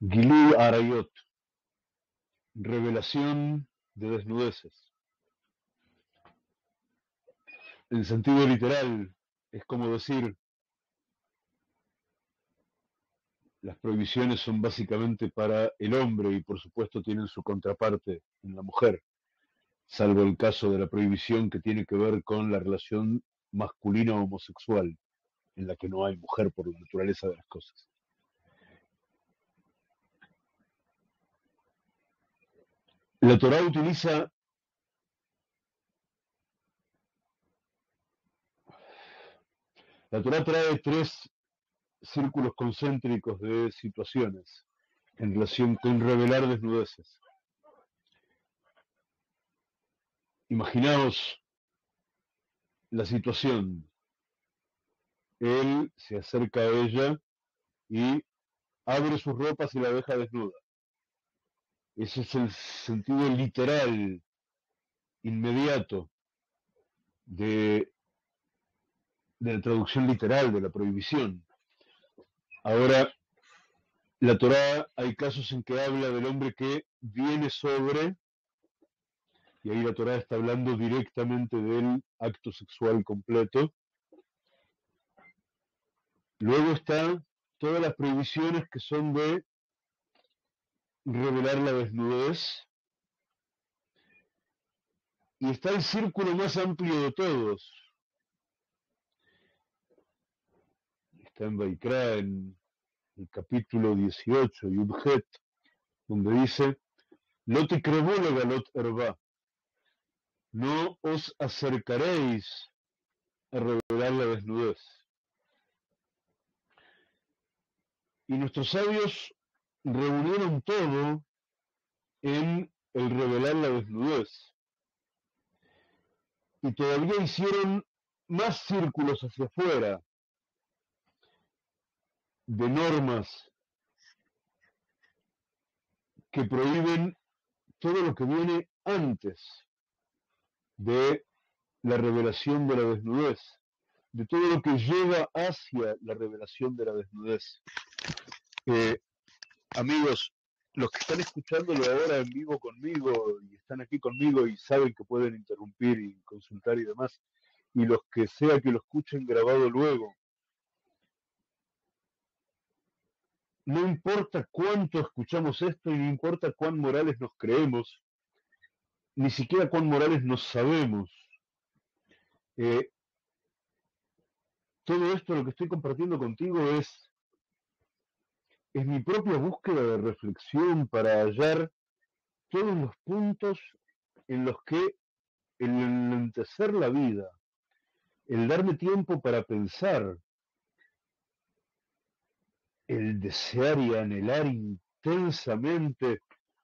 Gilui Arayot, revelación de desnudeces. En sentido literal, es como decir, las prohibiciones son básicamente para el hombre y por supuesto tienen su contraparte en la mujer, salvo el caso de la prohibición que tiene que ver con la relación masculina homosexual. en la que no hay mujer por la naturaleza de las cosas. La Torah utiliza trae tres círculos concéntricos de situaciones en relación con revelar desnudeces. Imaginaos la situación. Él se acerca a ella y abre sus ropas y la deja desnuda. Ese es el sentido literal, inmediato, de la traducción literal de la prohibición. Ahora, la Torá, hay casos en que habla del hombre que viene sobre, y ahí la Torá está hablando directamente del acto sexual completo. Luego están todas las prohibiciones que son de revelar la desnudez. Y está el círculo más amplio de todos. Está en Vayikra, en el capítulo 18, Yudhet, donde dice, no te crevole galot herba, no os acercaréis a revelar la desnudez. Y nuestros sabios reunieron todo en el revelar la desnudez. Y todavía hicieron más círculos hacia afuera de normas que prohíben todo lo que viene antes de la revelación de la desnudez, de todo lo que lleva hacia la revelación de la desnudez. Amigos, los que están escuchándolo ahora en vivo conmigo y están aquí conmigo y saben que pueden interrumpir y consultar y demás, y los que sea que lo escuchen grabado luego, no importa cuánto escuchamos esto y no importa cuán morales nos creemos, ni siquiera cuán morales nos sabemos. Todo esto, lo que estoy compartiendo contigo, es mi propia búsqueda de reflexión para hallar todos los puntos en los que el enlentecer la vida, el darme tiempo para pensar, el desear y anhelar intensamente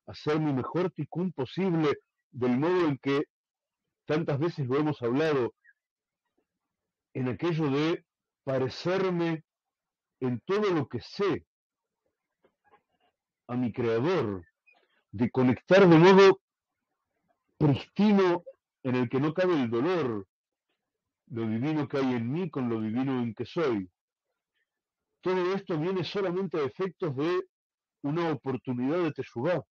hacer mi mejor tikkun posible, del modo en que tantas veces lo hemos hablado, en aquello de parecerme en todo lo que sé a mi Creador, de conectar de modo pristino en el que no cabe el dolor, lo divino que hay en mí con lo divino en que soy. Todo esto viene solamente a efectos de una oportunidad de Teshuva.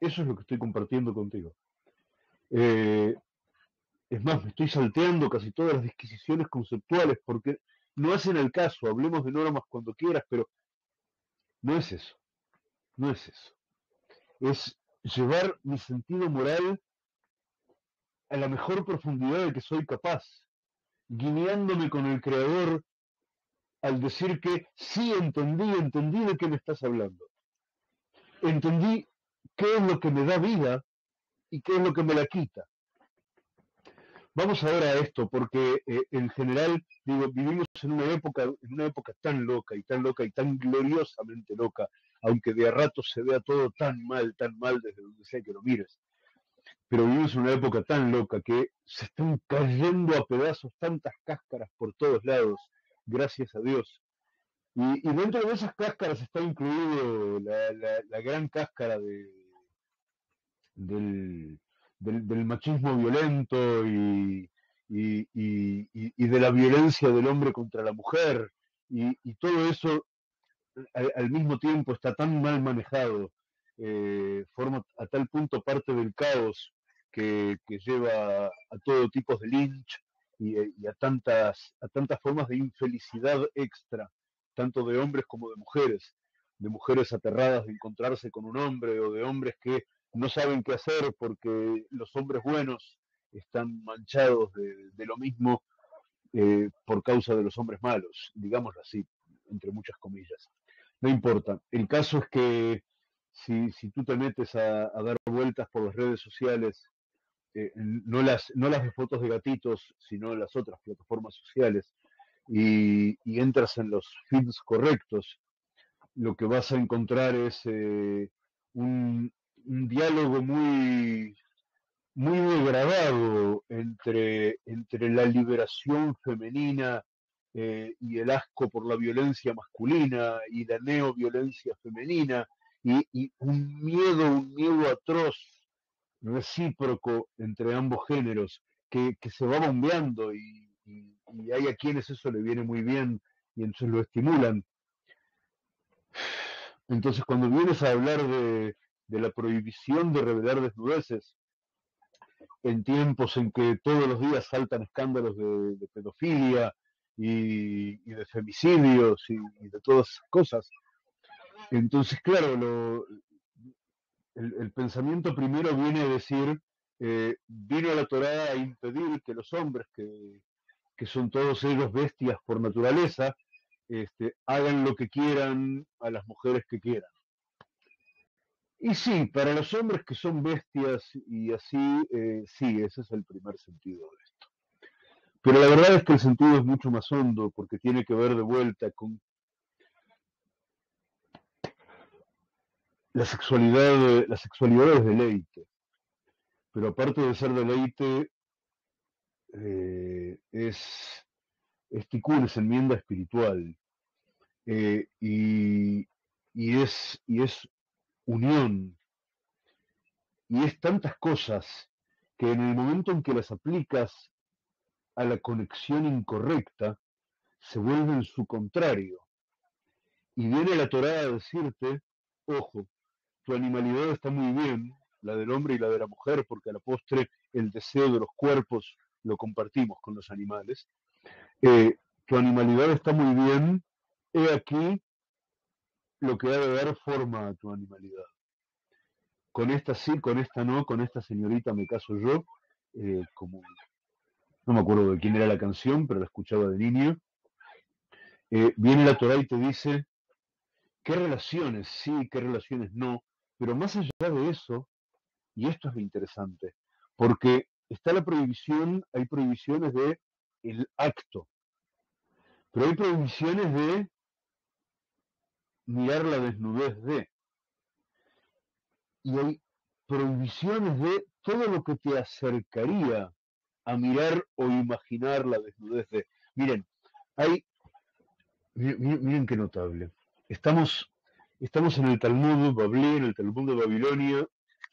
Eso es lo que estoy compartiendo contigo. Es más, me estoy salteando casi todas las disquisiciones conceptuales porque no hacen el caso. Hablemos de normas cuando quieras, pero no es eso. No es eso. Es llevar mi sentido moral a la mejor profundidad de que soy capaz, guiándome con el Creador al decir que sí entendí de qué me estás hablando. Entendí qué es lo que me da vida y qué es lo que me la quita. Vamos ahora a esto, porque en general, digo, vivimos en una época tan loca y tan loca y tan gloriosamente loca, aunque de a rato se vea todo tan mal desde donde sea que lo mires. Pero vivimos en una época tan loca que se están cayendo a pedazos tantas cáscaras por todos lados, gracias a Dios. Y dentro de esas cáscaras está incluido la gran cáscara del machismo violento y de la violencia del hombre contra la mujer, y todo eso al mismo tiempo está tan mal manejado, forma a tal punto parte del caos que lleva a todo tipo de lynch y a tantas formas de infelicidad extra, tanto de hombres como de mujeres aterradas de encontrarse con un hombre, o de hombres que no saben qué hacer porque los hombres buenos están manchados de lo mismo, por causa de los hombres malos, digámoslo así, entre muchas comillas. No importa. El caso es que si tú te metes a dar vueltas por las redes sociales, no las de fotos de gatitos, sino las otras plataformas sociales, y entras en los feeds correctos, lo que vas a encontrar es un diálogo muy degradado entre la liberación femenina y el asco por la violencia masculina y la neoviolencia femenina, y un miedo atroz recíproco entre ambos géneros que se va bombeando, y hay a quienes eso le viene muy bien y entonces lo estimulan. Entonces, cuando vienes a hablar de la prohibición de revelar desnudeces en tiempos en que todos los días saltan escándalos de pedofilia y de femicidios y de todas esas cosas, entonces, claro, el pensamiento primero viene a decir, vino la Torá a impedir que los hombres, que son todos ellos bestias por naturaleza, hagan lo que quieran a las mujeres que quieran. Y sí, para los hombres que son bestias y así, sí, ese es el primer sentido de esto. Pero la verdad es que el sentido es mucho más hondo, porque tiene que ver de vuelta con la sexualidad. La sexualidad es deleite, pero aparte de ser deleite, es tikkun, es enmienda espiritual, y es unión, y es tantas cosas que en el momento en que las aplicas a la conexión incorrecta, se vuelven su contrario. Y viene la Torá a decirte, ojo, tu animalidad está muy bien, la del hombre y la de la mujer, porque a la postre el deseo de los cuerpos lo compartimos con los animales. Tu animalidad está muy bien, he aquí lo que ha de dar forma a tu animalidad. Con esta sí, con esta no, con esta señorita me caso yo, como no me acuerdo de quién era la canción, pero la escuchaba de niño. Viene la Torá y te dice, qué relaciones sí, qué relaciones no, pero más allá de eso, y esto es lo interesante, porque está la prohibición, hay prohibiciones de el acto, pero hay prohibiciones de mirar la desnudez de, y hay prohibiciones de todo lo que te acercaría a mirar o imaginar la desnudez de. Miren, miren qué notable. Estamos en el Talmud de Bablé, en el Talmud de Babilonia,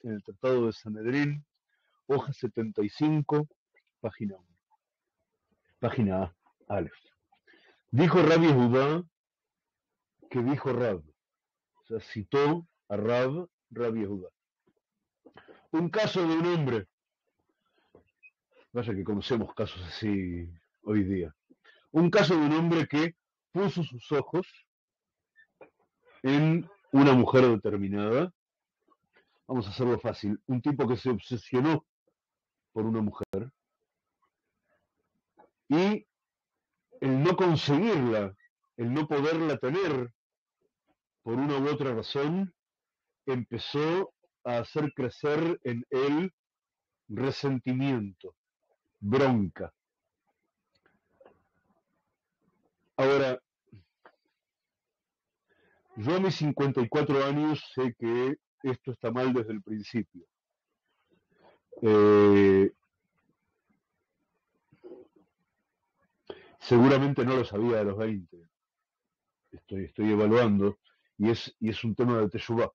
en el Tratado de Sanedrín, hoja 75, página 1. Página A, Alex. Dijo Rab Yehuda, que dijo Rab. O sea, citó a Rab Yehuda. Un caso de un hombre. Vaya que conocemos casos así hoy día. Un caso de un hombre que puso sus ojos en una mujer determinada. Vamos a hacerlo fácil. Un tipo que se obsesionó por una mujer y el no conseguirla, el no poderla tener por una u otra razón, empezó a hacer crecer en él resentimiento, bronca. Ahora, yo a mis 54 años sé que esto está mal desde el principio. Seguramente no lo sabía a los 20. Estoy evaluando, y es un tema de Teshuva.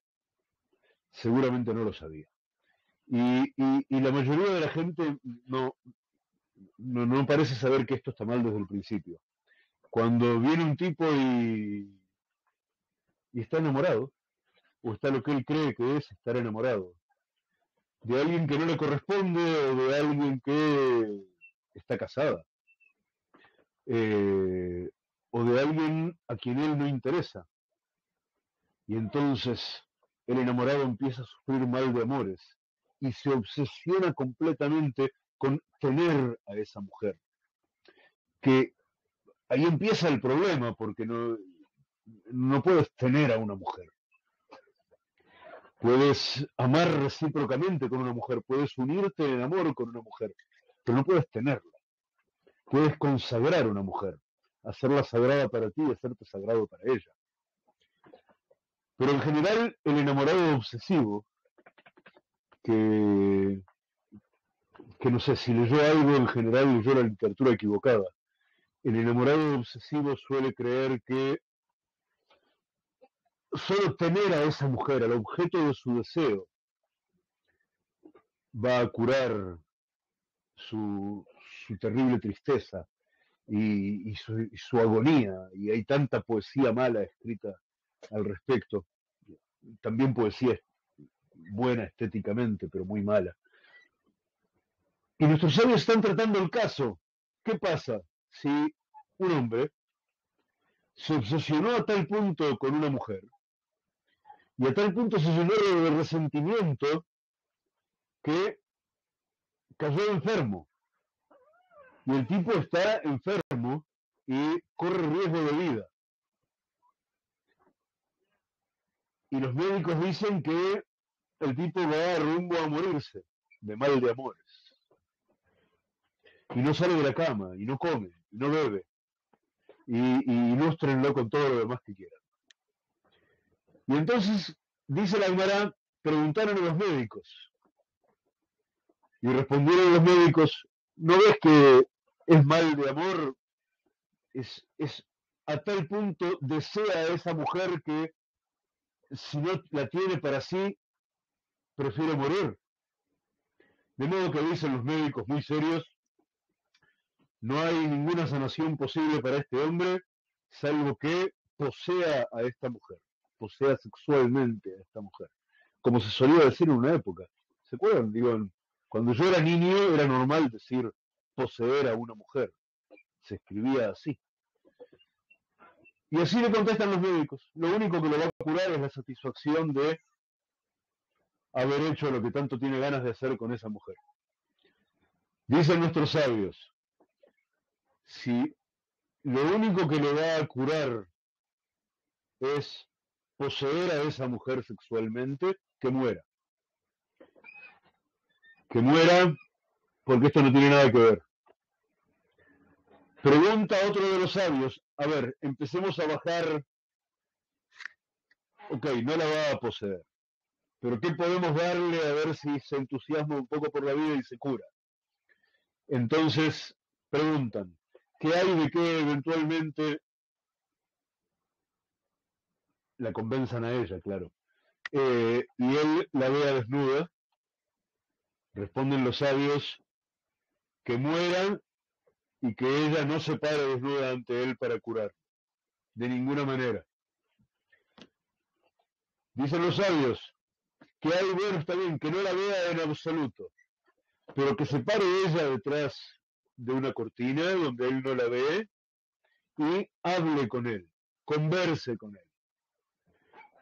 Seguramente no lo sabía. Y la mayoría de la gente no parece saber que esto está mal desde el principio. Cuando viene un tipo y está enamorado, o está lo que él cree que es estar enamorado, de alguien que no le corresponde o de alguien que está casada, o de alguien a quien él no interesa. Y entonces el enamorado empieza a sufrir mal de amores y se obsesiona completamente con tener a esa mujer. que ahí empieza el problema, porque no puedes tener a una mujer. Puedes amar recíprocamente con una mujer, puedes unirte en amor con una mujer, pero no puedes tenerla. Puedes consagrar a una mujer, hacerla sagrada para ti y hacerte sagrado para ella. Pero en general, el enamorado obsesivo, que no sé, si leyó algo en general, leyó la literatura equivocada. El enamorado obsesivo suele creer que solo tener a esa mujer, al objeto de su deseo, va a curar su terrible tristeza y su agonía. Y hay tanta poesía mala escrita al respecto, también poesía buena estéticamente, pero muy mala. Y nuestros sabios están tratando el caso. ¿Qué pasa si un hombre se obsesionó a tal punto con una mujer y a tal punto se llenó de resentimiento que cayó enfermo? Y el tipo está enfermo y corre riesgo de vida. Y los médicos dicen que el tipo va rumbo a morirse de mal de amores. Y no sale de la cama, y no come, y no bebe. Y ilústrenlo con todo lo demás que quieran. Y entonces, dice la Gemara, preguntaron a los médicos. Y respondieron los médicos: ¿no ves que es mal de amor? Es a tal punto desea a esa mujer que si no la tiene para sí, prefiere morir. De modo que dicen los médicos muy serios: no hay ninguna sanación posible para este hombre, salvo que posea a esta mujer, posea sexualmente a esta mujer, como se solía decir en una época. ¿Se acuerdan? Digo, cuando yo era niño era normal decir poseer a una mujer, se escribía así. Y así le contestan los médicos: lo único que lo va a curar es la satisfacción de haber hecho lo que tanto tiene ganas de hacer con esa mujer. Dicen nuestros sabios: si lo único que le va a curar es poseer a esa mujer sexualmente, que muera. Que muera, porque esto no tiene nada que ver. Pregunta otro de los sabios: a ver, empecemos a bajar. Ok, no la va a poseer, pero ¿qué podemos darle a ver si se entusiasma un poco por la vida y se cura? Entonces preguntan: ¿qué hay de que eventualmente la convenzan a ella, claro, y él la vea desnuda? Responden los sabios: que muera y que ella no se pare desnuda ante él para curar, de ninguna manera. Dicen los sabios: que hay, bueno, está bien, que no la vea en absoluto, pero que se pare ella detrás de una cortina donde él no la ve y hable con él, converse con él.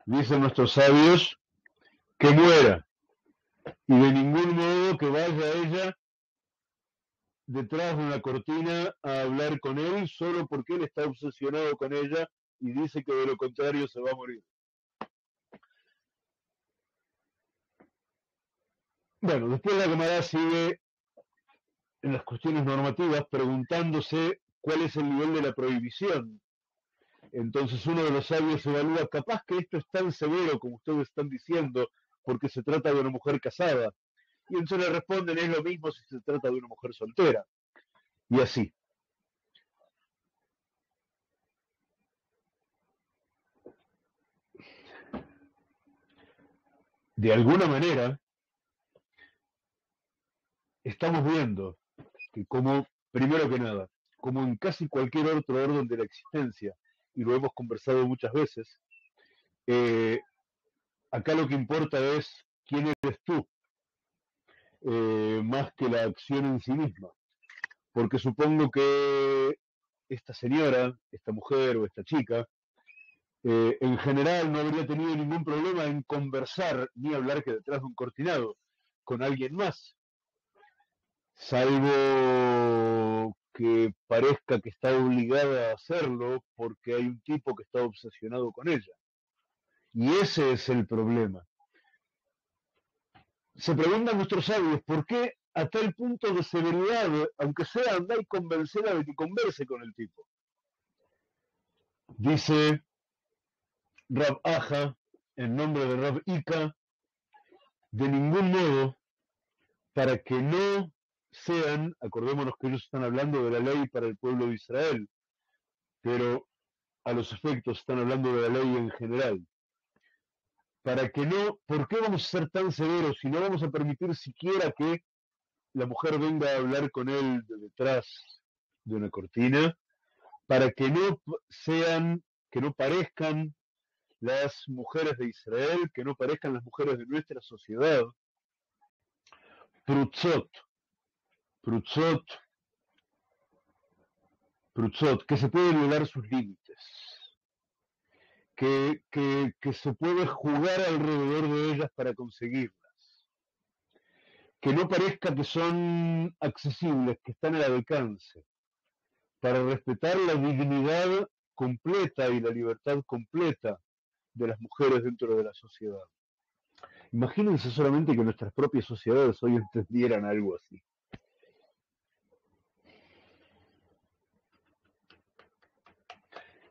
Dicen nuestros sabios: que muera y de ningún modo que vaya ella detrás de una cortina a hablar con él solo porque él está obsesionado con ella y dice que de lo contrario se va a morir. Bueno, después la Gemara sigue en las cuestiones normativas preguntándose cuál es el nivel de la prohibición. Entonces uno de los sabios evalúa: capaz que esto es tan severo como ustedes están diciendo porque se trata de una mujer casada. Y entonces le responden: es lo mismo si se trata de una mujer soltera. Y así. De alguna manera, estamos viendo que, como primero que nada, como en casi cualquier otro orden de la existencia, y lo hemos conversado muchas veces, acá lo que importa es quién eres tú, más que la acción en sí misma. Porque supongo que esta señora, esta mujer o esta chica, en general no habría tenido ningún problema en conversar ni hablar que detrás de un cortinado con alguien más, salvo que parezca que está obligada a hacerlo porque hay un tipo que está obsesionado con ella. Y ese es el problema. Se preguntan nuestros sabios, ¿por qué a tal punto de severidad, aunque sea andar y convencerla de que converse con el tipo? Dice Rab Aja, en nombre de Rab Ika, de ningún modo, para que no sean, acordémonos que ellos están hablando de la ley para el pueblo de Israel, pero a los efectos están hablando de la ley en general. Para que no, ¿por qué vamos a ser tan severos si no vamos a permitir siquiera que la mujer venga a hablar con él de detrás de una cortina? Para que no sean, que no parezcan las mujeres de Israel, que no parezcan las mujeres de nuestra sociedad, prutzot, que se pueden violar sus límites, que se puede jugar alrededor de ellas para conseguirlas, que no parezca que son accesibles, que están al alcance, para respetar la dignidad completa y la libertad completa de las mujeres dentro de la sociedad. Imagínense solamente que nuestras propias sociedades hoy entendieran algo así.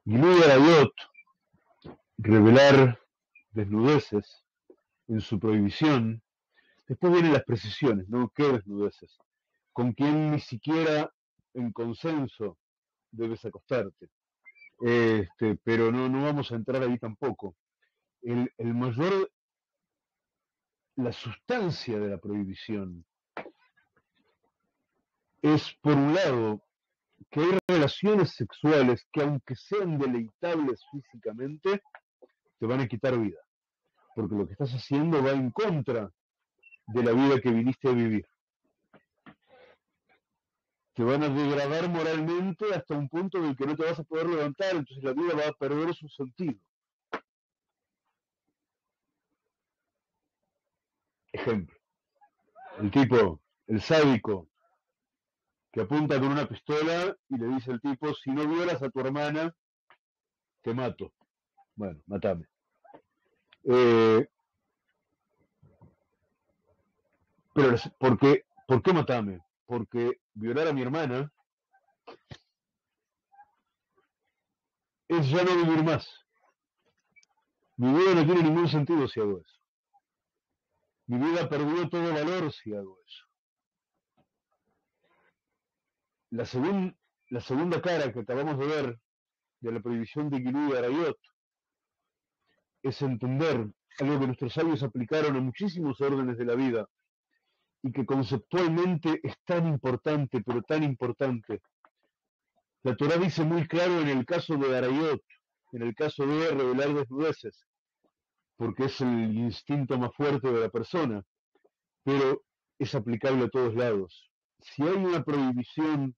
Gilui Arayot, revelar desnudeces en su prohibición. Después vienen las precisiones, ¿no? ¿Qué desnudeces? Con quien ni siquiera en consenso debes acostarte. Pero no vamos a entrar ahí tampoco. La sustancia de la prohibición es, por un lado, que hay relaciones sexuales que, aunque sean deleitables físicamente, te van a quitar vida, porque lo que estás haciendo va en contra de la vida que viniste a vivir. Te van a degradar moralmente hasta un punto en el que no te vas a poder levantar, entonces la vida va a perder su sentido. Ejemplo, el tipo, el sádico, que apunta con una pistola y le dice al tipo, si no violas a tu hermana, te mato. Bueno, matame. Pero ¿por qué matame? Porque violar a mi hermana es ya no vivir más. Mi vida no tiene ningún sentido si hago eso. Mi vida perdió todo valor si hago eso. La segunda cara que acabamos de ver de la prohibición de Gilui Arayot es entender algo que nuestros sabios aplicaron a muchísimos órdenes de la vida y que conceptualmente es tan importante, pero tan importante. La Torah dice muy claro en el caso de Arayot, en el caso de revelar desnudeces, porque es el instinto más fuerte de la persona, pero es aplicable a todos lados. Si hay una prohibición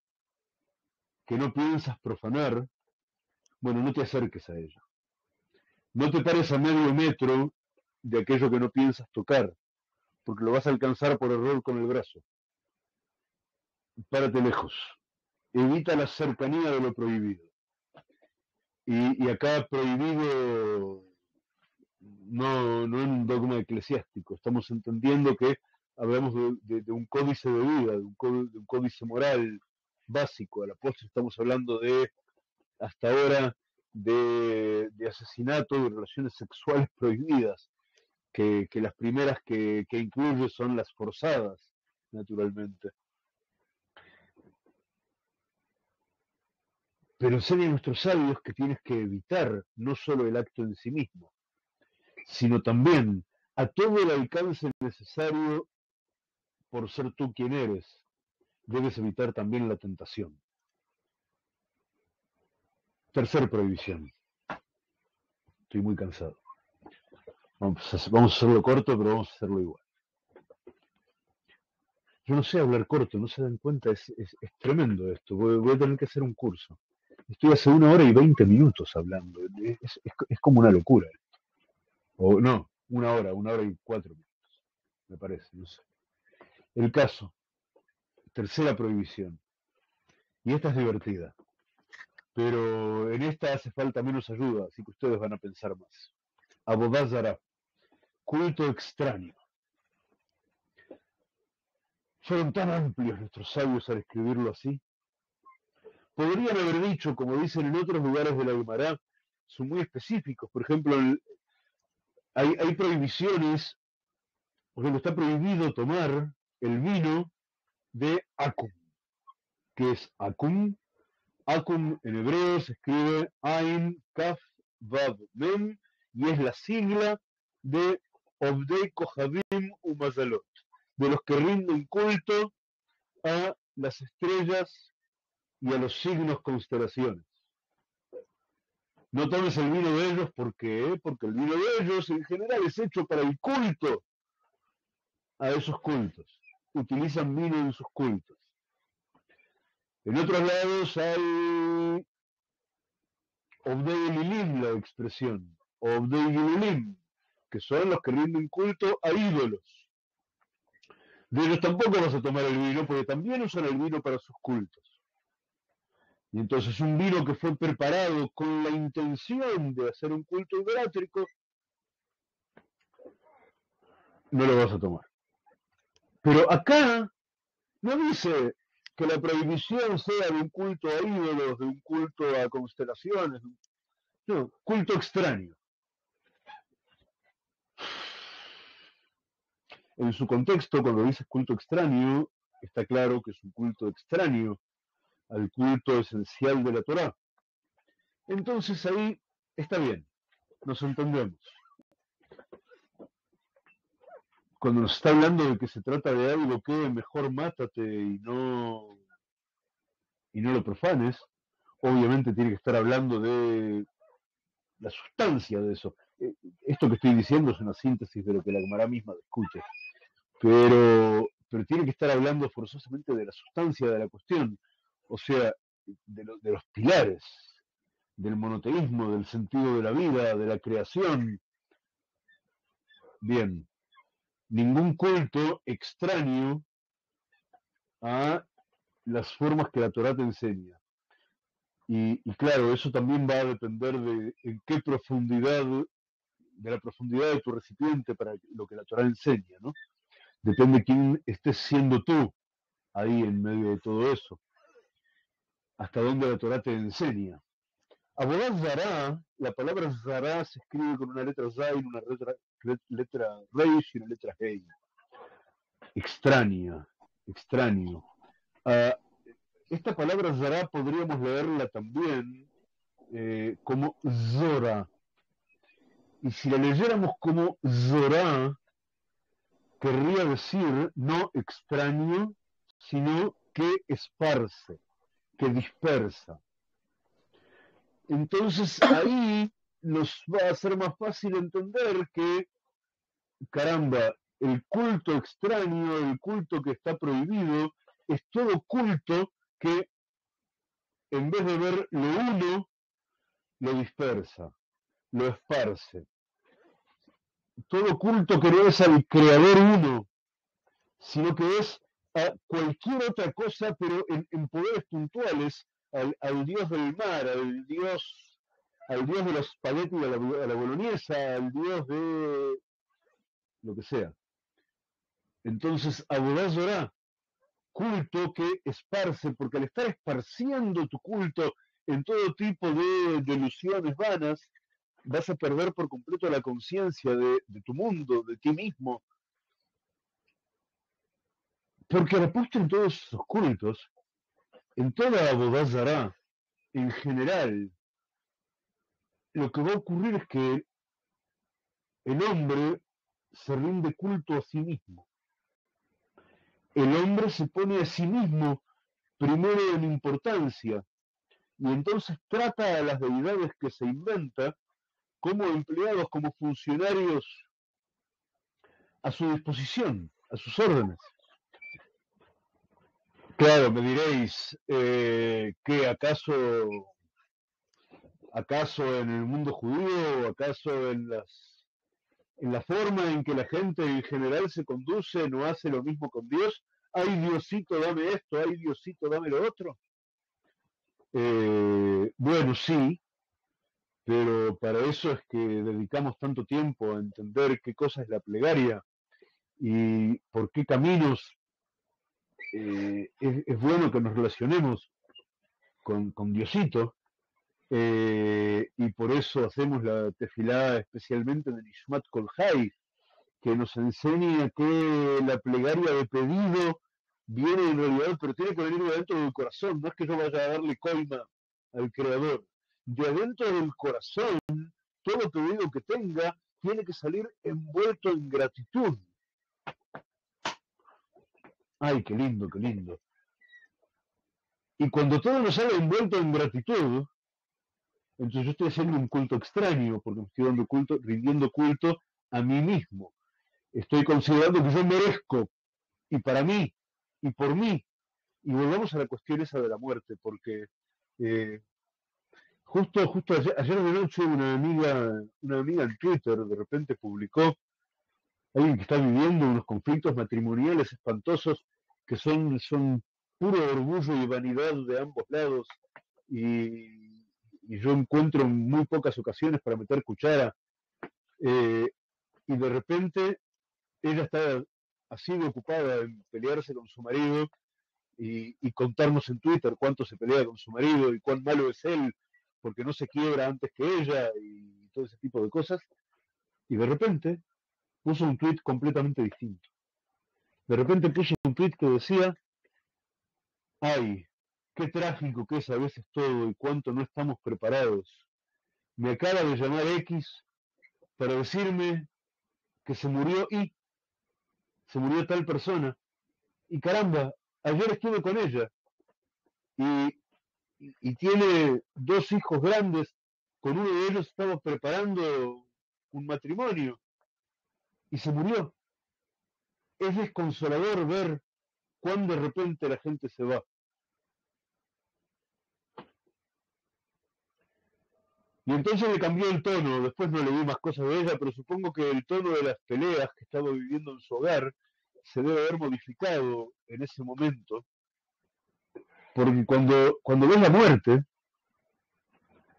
que no piensas profanar, bueno, no te acerques a ella. No te pares a medio metro de aquello que no piensas tocar, porque lo vas a alcanzar por error con el brazo. Párate lejos. Evita la cercanía de lo prohibido. Y acá prohibido no en un dogma eclesiástico. Estamos entendiendo que hablamos de un códice de vida, de un códice moral básico. A la postre estamos hablando de, hasta ahora, de asesinato, de relaciones sexuales prohibidas, que las primeras que incluye son las forzadas, naturalmente. Pero enseñan nuestros sabios que tienes que evitar no solo el acto en sí mismo, sino también a todo el alcance necesario por ser tú quien eres. Debes evitar también la tentación. Tercer prohibición. Estoy muy cansado. Vamos a hacerlo corto, pero vamos a hacerlo igual. Yo no sé hablar corto, no se dan cuenta, es tremendo esto. Voy a tener que hacer un curso. Estoy hace 1 hora y 20 minutos hablando. Es como una locura esto. O no, 1 hora y 4 minutos, me parece, no sé. El caso, tercera prohibición. Y esta es divertida. Pero en esta hace falta menos ayuda, así que ustedes van a pensar más. Abodazara, culto extraño. Fueron tan amplios nuestros sabios al escribirlo así. Podrían haber dicho, como dicen en otros lugares de la Gemara, son muy específicos. Por ejemplo, hay prohibiciones, por ejemplo, está prohibido tomar el vino de Akum. ¿Qué es Akum? Akum en hebreo se escribe Ain, Kaf, Vav, Mem, y es la sigla de Obdei Kohavim Umazalot, de los que rinden culto a las estrellas y a los signos constelaciones. No tomes el vino de ellos, ¿por qué? Porque el vino de ellos en general es hecho para el culto a esos cultos. Utilizan vino en sus cultos. En otros lados hay Obdei Elilim, la expresión, Obdei Elilim, que son los que rinden culto a ídolos. De ellos tampoco vas a tomar el vino, porque también usan el vino para sus cultos. Y entonces un vino que fue preparado con la intención de hacer un culto idolátrico, no lo vas a tomar. Pero acá no dice que la prohibición sea de un culto a ídolos, de un culto a constelaciones, no, culto extraño. En su contexto, cuando dices culto extraño, está claro que es un culto extraño al culto esencial de la Torah. Entonces ahí está bien, nos entendemos. Cuando nos está hablando de que se trata de algo que mejor mátate y no lo profanes, obviamente tiene que estar hablando de la sustancia de eso. Esto que estoy diciendo es una síntesis de lo que la Gemara misma discute, pero tiene que estar hablando forzosamente de la sustancia de la cuestión, o sea, de los pilares, del monoteísmo, del sentido de la vida, de la creación. Bien, ningún culto extraño a las formas que la Torá te enseña. Y claro, eso también va a depender de en qué profundidad, de la profundidad de tu recipiente para lo que la Torá enseña, ¿no? Depende de quién estés siendo tú ahí en medio de todo eso. Hasta dónde la Torá te enseña. Abodazara, la palabra Zará se escribe con una letra Zain, una letra Reish y una letra Hei. Extraña, extraño. Esta palabra Zará podríamos leerla también como Zora. Y si la leyéramos como Zorá, querría decir no extraño, sino que esparce, que dispersa. Entonces ahí nos va a ser más fácil entender que, caramba, el culto extraño, el culto que está prohibido, es todo culto que en vez de ver lo uno, lo dispersa, lo esparce. Todo culto que no es al creador uno, sino que es a cualquier otra cosa, pero en poderes puntuales, al dios del mar, al dios de los espaguetis a la boloñesa, al dios de lo que sea. Entonces, Abodazara, culto que esparce, porque al estar esparciendo tu culto en todo tipo de ilusiones vanas, vas a perder por completo la conciencia de tu mundo, de ti mismo. Porque a la postre en todos esos cultos, en toda Abodazara, en general, lo que va a ocurrir es que el hombre se rinde culto a sí mismo. El hombre se pone a sí mismo primero en importancia y entonces trata a las deidades que se inventa como empleados, como funcionarios a su disposición, a sus órdenes. Claro, me diréis que acaso en el mundo judío, acaso en la forma en que la gente en general se conduce, no hace lo mismo con Dios. Ay Diosito, dame esto, ay Diosito, dame lo otro. Bueno, sí, pero para eso es que dedicamos tanto tiempo a entender qué cosa es la plegaria y por qué caminos es bueno que nos relacionemos con Diosito, y por eso hacemos la tefilá especialmente de Nishmat Kolhai, que nos enseña que la plegaria de pedido viene en realidad, pero tiene que venir de adentro del corazón. No es que yo vaya a darle coima al Creador. De adentro del corazón, todo pedido que tenga tiene que salir envuelto en gratitud. ¡Ay, qué lindo, qué lindo! Y cuando todo nos sale envuelto en gratitud, entonces yo estoy haciendo un culto extraño, porque me estoy dando culto, rindiendo culto a mí mismo. Estoy considerando que yo merezco, y para mí, y por mí. Y volvamos a la cuestión esa de la muerte, porque justo ayer de noche una amiga en Twitter de repente publicó alguien que está viviendo unos conflictos matrimoniales espantosos que son puro orgullo y vanidad de ambos lados, y yo encuentro muy pocas ocasiones para meter cuchara, y de repente ella está así de ocupada en pelearse con su marido y contarnos en Twitter cuánto se pelea con su marido y cuán malo es él porque no se quiebra antes que ella y todo ese tipo de cosas, y de repente puso un tweet completamente distinto. De repente puso un tweet que decía: ay, qué trágico que es a veces todo y cuánto no estamos preparados. Me acaba de llamar X para decirme que se murió Y, se murió tal persona, y caramba, ayer estuve con ella, y tiene dos hijos grandes, con uno de ellos estamos preparando un matrimonio, y se murió. Es desconsolador ver cuán de repente la gente se va. Y entonces le cambió el tono, después no le vi más cosas de ella, pero supongo que el tono de las peleas que estaba viviendo en su hogar se debe haber modificado en ese momento, porque cuando ves la muerte,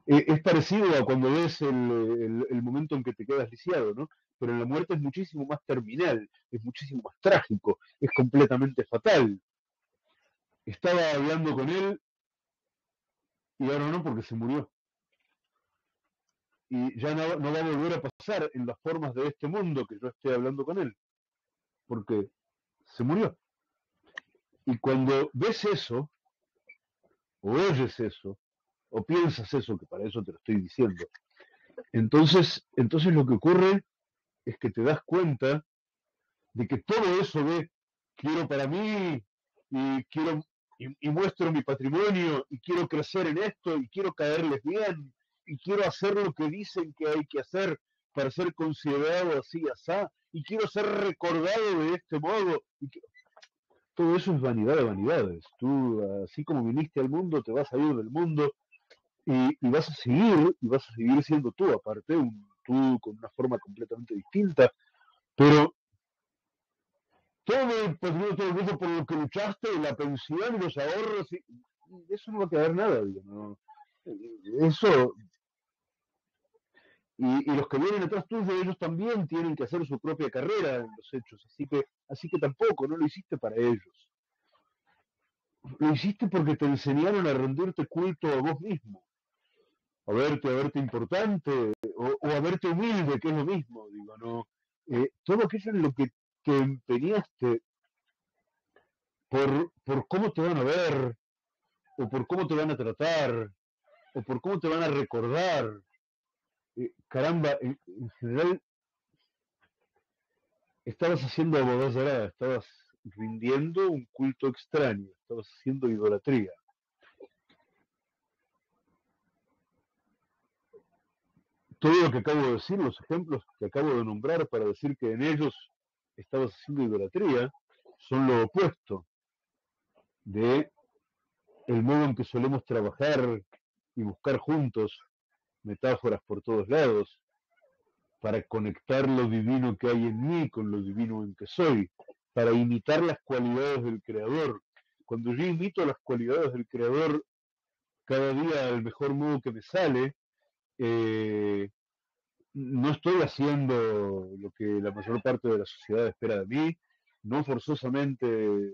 es parecido a cuando ves el momento en que te quedas lisiado, ¿no? Pero en la muerte es muchísimo más terminal, es muchísimo más trágico, es completamente fatal. Estaba hablando con él y ahora no, porque se murió. Y ya no va a volver a pasar en las formas de este mundo que yo esté hablando con él, porque se murió. Y cuando ves eso, o oyes eso, o piensas eso, que para eso te lo estoy diciendo, entonces lo que ocurre es que te das cuenta de que todo eso de quiero para mí, y quiero y muestro mi patrimonio, y quiero crecer en esto, y quiero caerles bien, y quiero hacer lo que dicen que hay que hacer para ser considerado así, asá, y quiero ser recordado de este modo. Todo eso es vanidad de vanidades. Tú, así como viniste al mundo, te vas a ir del mundo y vas a seguir siendo tú, aparte tú con una forma completamente distinta. Pero todo el gusto por lo que luchaste, la pensión y los ahorros, y eso no va a quedar nada, digamos. Eso, y los que vienen atrás tuyo, ellos también tienen que hacer su propia carrera en los hechos, así que tampoco, no lo hiciste para ellos, lo hiciste porque te enseñaron a rendirte culto a vos mismo, a verte importante, o a verte humilde, que es lo mismo, digo, no, todo aquello en lo que te empeñaste por cómo te van a ver, o por cómo te van a tratar, o por cómo te van a recordar. Caramba, en general estabas haciendo Abodazara, estabas rindiendo un culto extraño, estabas haciendo idolatría. Todo lo que acabo de decir, los ejemplos que acabo de nombrar para decir que en ellos estabas haciendo idolatría, son lo opuesto de el modo en que solemos trabajar y buscar juntos metáforas por todos lados para conectar lo divino que hay en mí con lo divino en que soy, para imitar las cualidades del Creador. Cuando yo imito las cualidades del Creador, cada día el mejor mood que me sale. No estoy haciendo lo que la mayor parte de la sociedad espera de mí, no forzosamente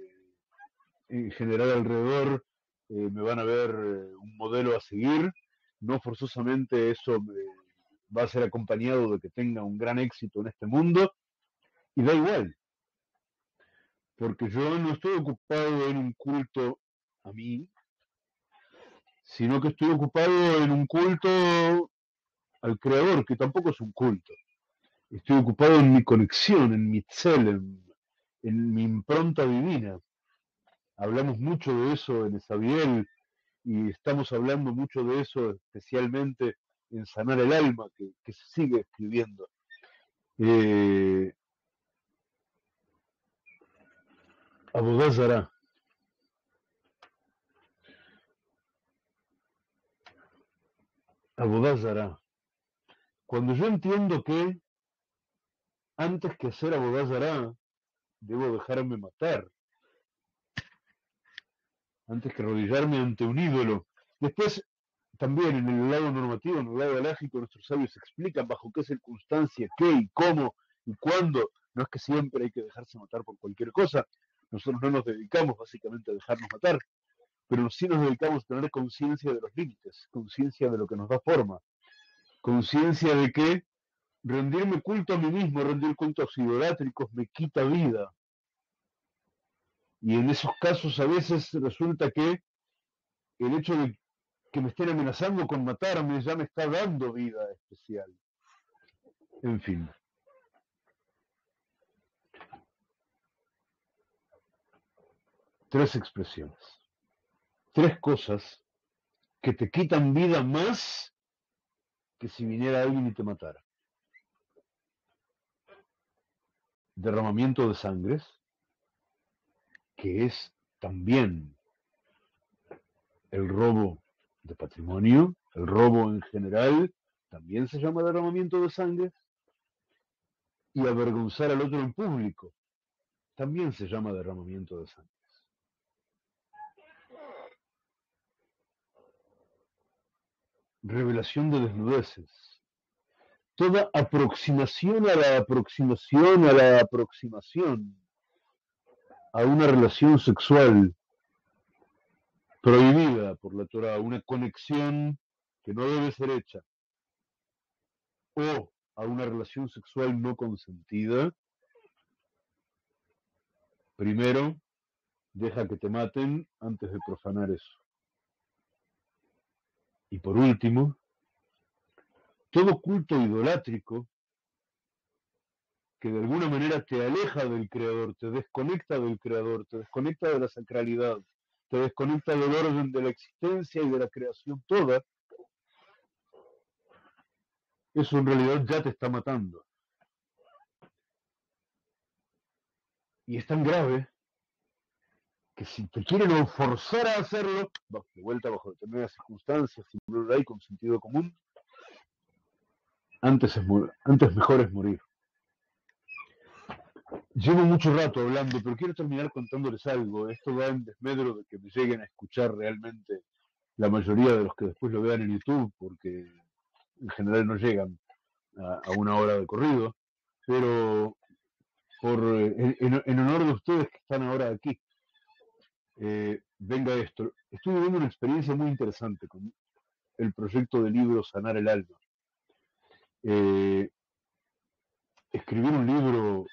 en general alrededor me van a ver un modelo a seguir, no forzosamente eso va a ser acompañado de que tenga un gran éxito en este mundo, y da igual, porque yo no estoy ocupado en un culto a mí, sino que estoy ocupado en un culto al Creador, que tampoco es un culto. Estoy ocupado en mi conexión, en mi tselem, en mi impronta divina. Hablamos mucho de eso en Esabiel, y estamos hablando mucho de eso especialmente en Sanar el Alma, que se sigue escribiendo. Abodazara. Abodazara. Cuando yo entiendo que antes que hacer Abodazara debo dejarme matar, antes que arrodillarme ante un ídolo. Después, también en el lado normativo, en el lado lógico, nuestros sabios explican bajo qué circunstancia, qué y cómo y cuándo. No es que siempre hay que dejarse matar por cualquier cosa. Nosotros no nos dedicamos básicamente a dejarnos matar, pero sí nos dedicamos a tener conciencia de los límites, conciencia de lo que nos da forma, conciencia de que rendirme culto a mí mismo, rendir cultos idolátricos me quita vida. Y en esos casos a veces resulta que el hecho de que me estén amenazando con matarme ya me está dando vida especial. En fin. Tres expresiones. Tres cosas que te quitan vida más que si viniera alguien y te matara. Derramamiento de sangres, que es también el robo de patrimonio, el robo en general, también se llama derramamiento de sangre, y avergonzar al otro en público, también se llama derramamiento de sangre. Revelación de desnudeces. Toda aproximación a la aproximación a la aproximación a una relación sexual prohibida por la Torah, una conexión que no debe ser hecha, o a una relación sexual no consentida, primero, deja que te maten antes de profanar eso. Y por último, todo culto idolátrico que de alguna manera te aleja del Creador, te desconecta del Creador, te desconecta de la sacralidad, te desconecta del orden de la existencia y de la creación toda, eso en realidad ya te está matando. Y es tan grave que si te quieren forzar a hacerlo, de vuelta bajo determinadas circunstancias, sin moral y con sentido común, antes mejor es morir. Llevo mucho rato hablando, pero quiero terminar contándoles algo. Esto va en desmedro de que me lleguen a escuchar realmente la mayoría de los que después lo vean en YouTube, porque en general no llegan a una hora de corrido, pero en honor de ustedes que están ahora aquí, venga esto. Estoy viviendo una experiencia muy interesante con el proyecto de libro Sanar el Alma. Escribir un libro,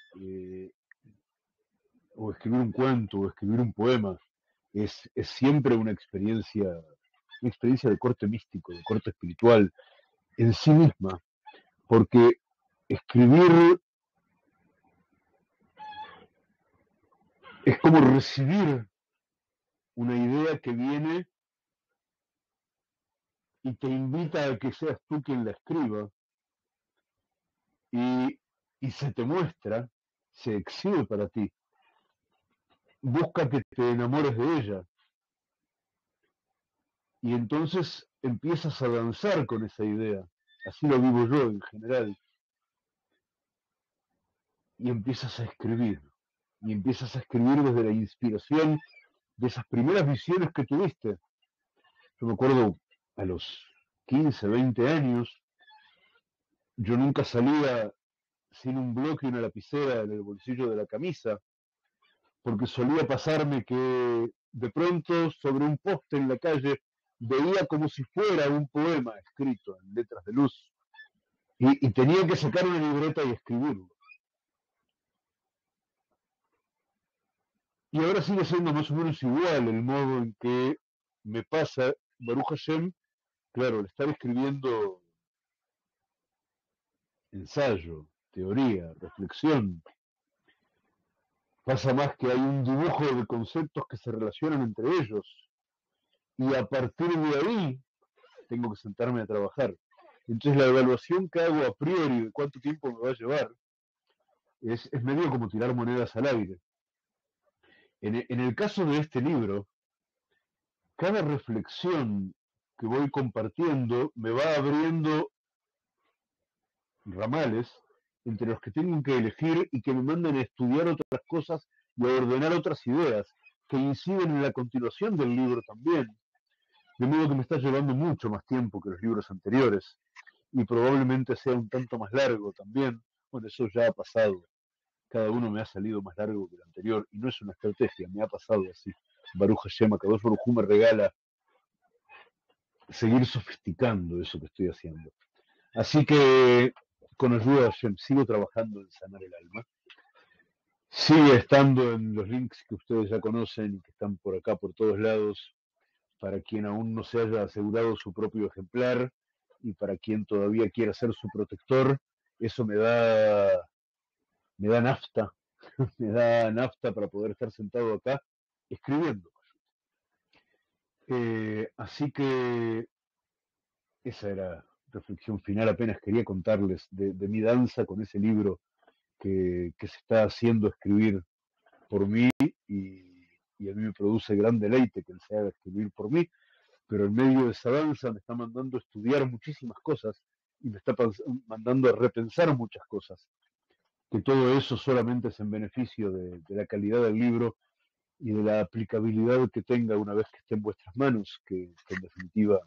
o escribir un cuento, o escribir un poema, es siempre una experiencia de corte místico, de corte espiritual, en sí misma, porque escribir es como recibir una idea que viene y te invita a que seas tú quien la escriba, y se te muestra, se exhibe para ti. Busca que te enamores de ella. Y entonces empiezas a danzar con esa idea. Así lo vivo yo en general. Y empiezas a escribir. Y empiezas a escribir desde la inspiración de esas primeras visiones que tuviste. Yo me acuerdo a los 15, 20 años, yo nunca salía sin un bloque y una lapicera en el bolsillo de la camisa, porque solía pasarme que de pronto sobre un poste en la calle veía como si fuera un poema escrito en letras de luz y tenía que sacar una libreta y escribirlo. Y ahora sigue siendo más o menos igual el modo en que me pasa, Baruch Hashem, claro, al estar escribiendo ensayo, teoría, reflexión, pasa más que hay un dibujo de conceptos que se relacionan entre ellos, y a partir de ahí tengo que sentarme a trabajar. Entonces la evaluación que hago a priori de cuánto tiempo me va a llevar es medio como tirar monedas al aire. En el caso de este libro, cada reflexión que voy compartiendo me va abriendo ramales entre los que tengo que elegir y que me mandan a estudiar otras cosas y a ordenar otras ideas que inciden en la continuación del libro también. De modo que me está llevando mucho más tiempo que los libros anteriores y probablemente sea un tanto más largo también. Bueno, eso ya ha pasado. Cada uno me ha salido más largo que el anterior, y no es una estrategia, me ha pasado así. Baruch Hashem, Akadosh Baruj Hu me regala seguir sofisticando eso que estoy haciendo. Así que, con ayuda de Hashem, sigo trabajando en sanar el alma. Sigue estando en los links que ustedes ya conocen, que están por acá, por todos lados, para quien aún no se haya asegurado su propio ejemplar, y para quien todavía quiera ser su protector. Eso me da nafta para poder estar sentado acá escribiendo. Así que esa era reflexión final, apenas quería contarles de mi danza con ese libro que se está haciendo escribir por mí, y a mí me produce gran deleite que él se haga escribir por mí, pero en medio de esa danza me está mandando a estudiar muchísimas cosas y me está mandando a repensar muchas cosas. Que todo eso solamente es en beneficio de la calidad del libro y de la aplicabilidad que tenga una vez que esté en vuestras manos, que en definitiva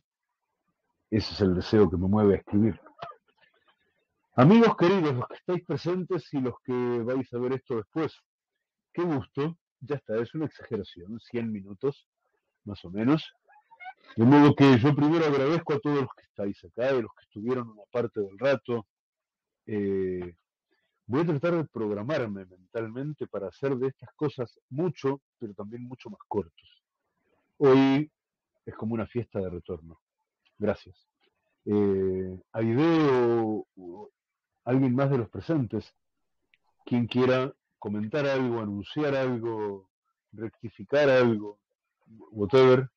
ese es el deseo que me mueve a escribir. Amigos queridos, los que estáis presentes y los que vais a ver esto después, qué gusto, ya está, es una exageración, 100 minutos más o menos, de modo que yo primero agradezco a todos los que estáis acá y los que estuvieron una parte del rato. Voy a tratar de programarme mentalmente para hacer de estas cosas mucho, pero también mucho más cortos. Hoy es como una fiesta de retorno. Gracias. Aide o alguien más de los presentes, quien quiera comentar algo, anunciar algo, rectificar algo, whatever,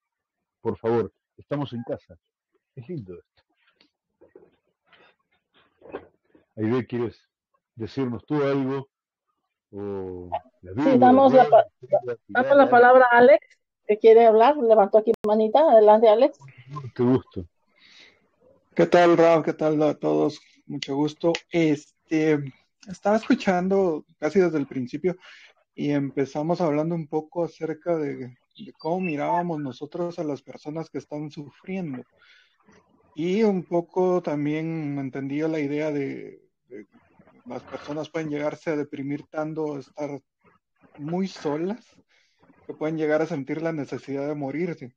por favor, estamos en casa. Es lindo esto. Aide, ¿quieres decirnos tú algo? O la Biblia, sí, damos la palabra a Alex, que quiere hablar. Levantó aquí manita. Adelante, Alex. Qué gusto. ¿Qué tal, Rab? ¿Qué tal a todos? Mucho gusto. Estaba escuchando casi desde el principio y empezamos hablando un poco acerca de cómo mirábamos nosotros a las personas que están sufriendo. Y un poco también entendí la idea de las personas pueden llegarse a deprimir tanto, a estar muy solas, que pueden llegar a sentir la necesidad de morirse.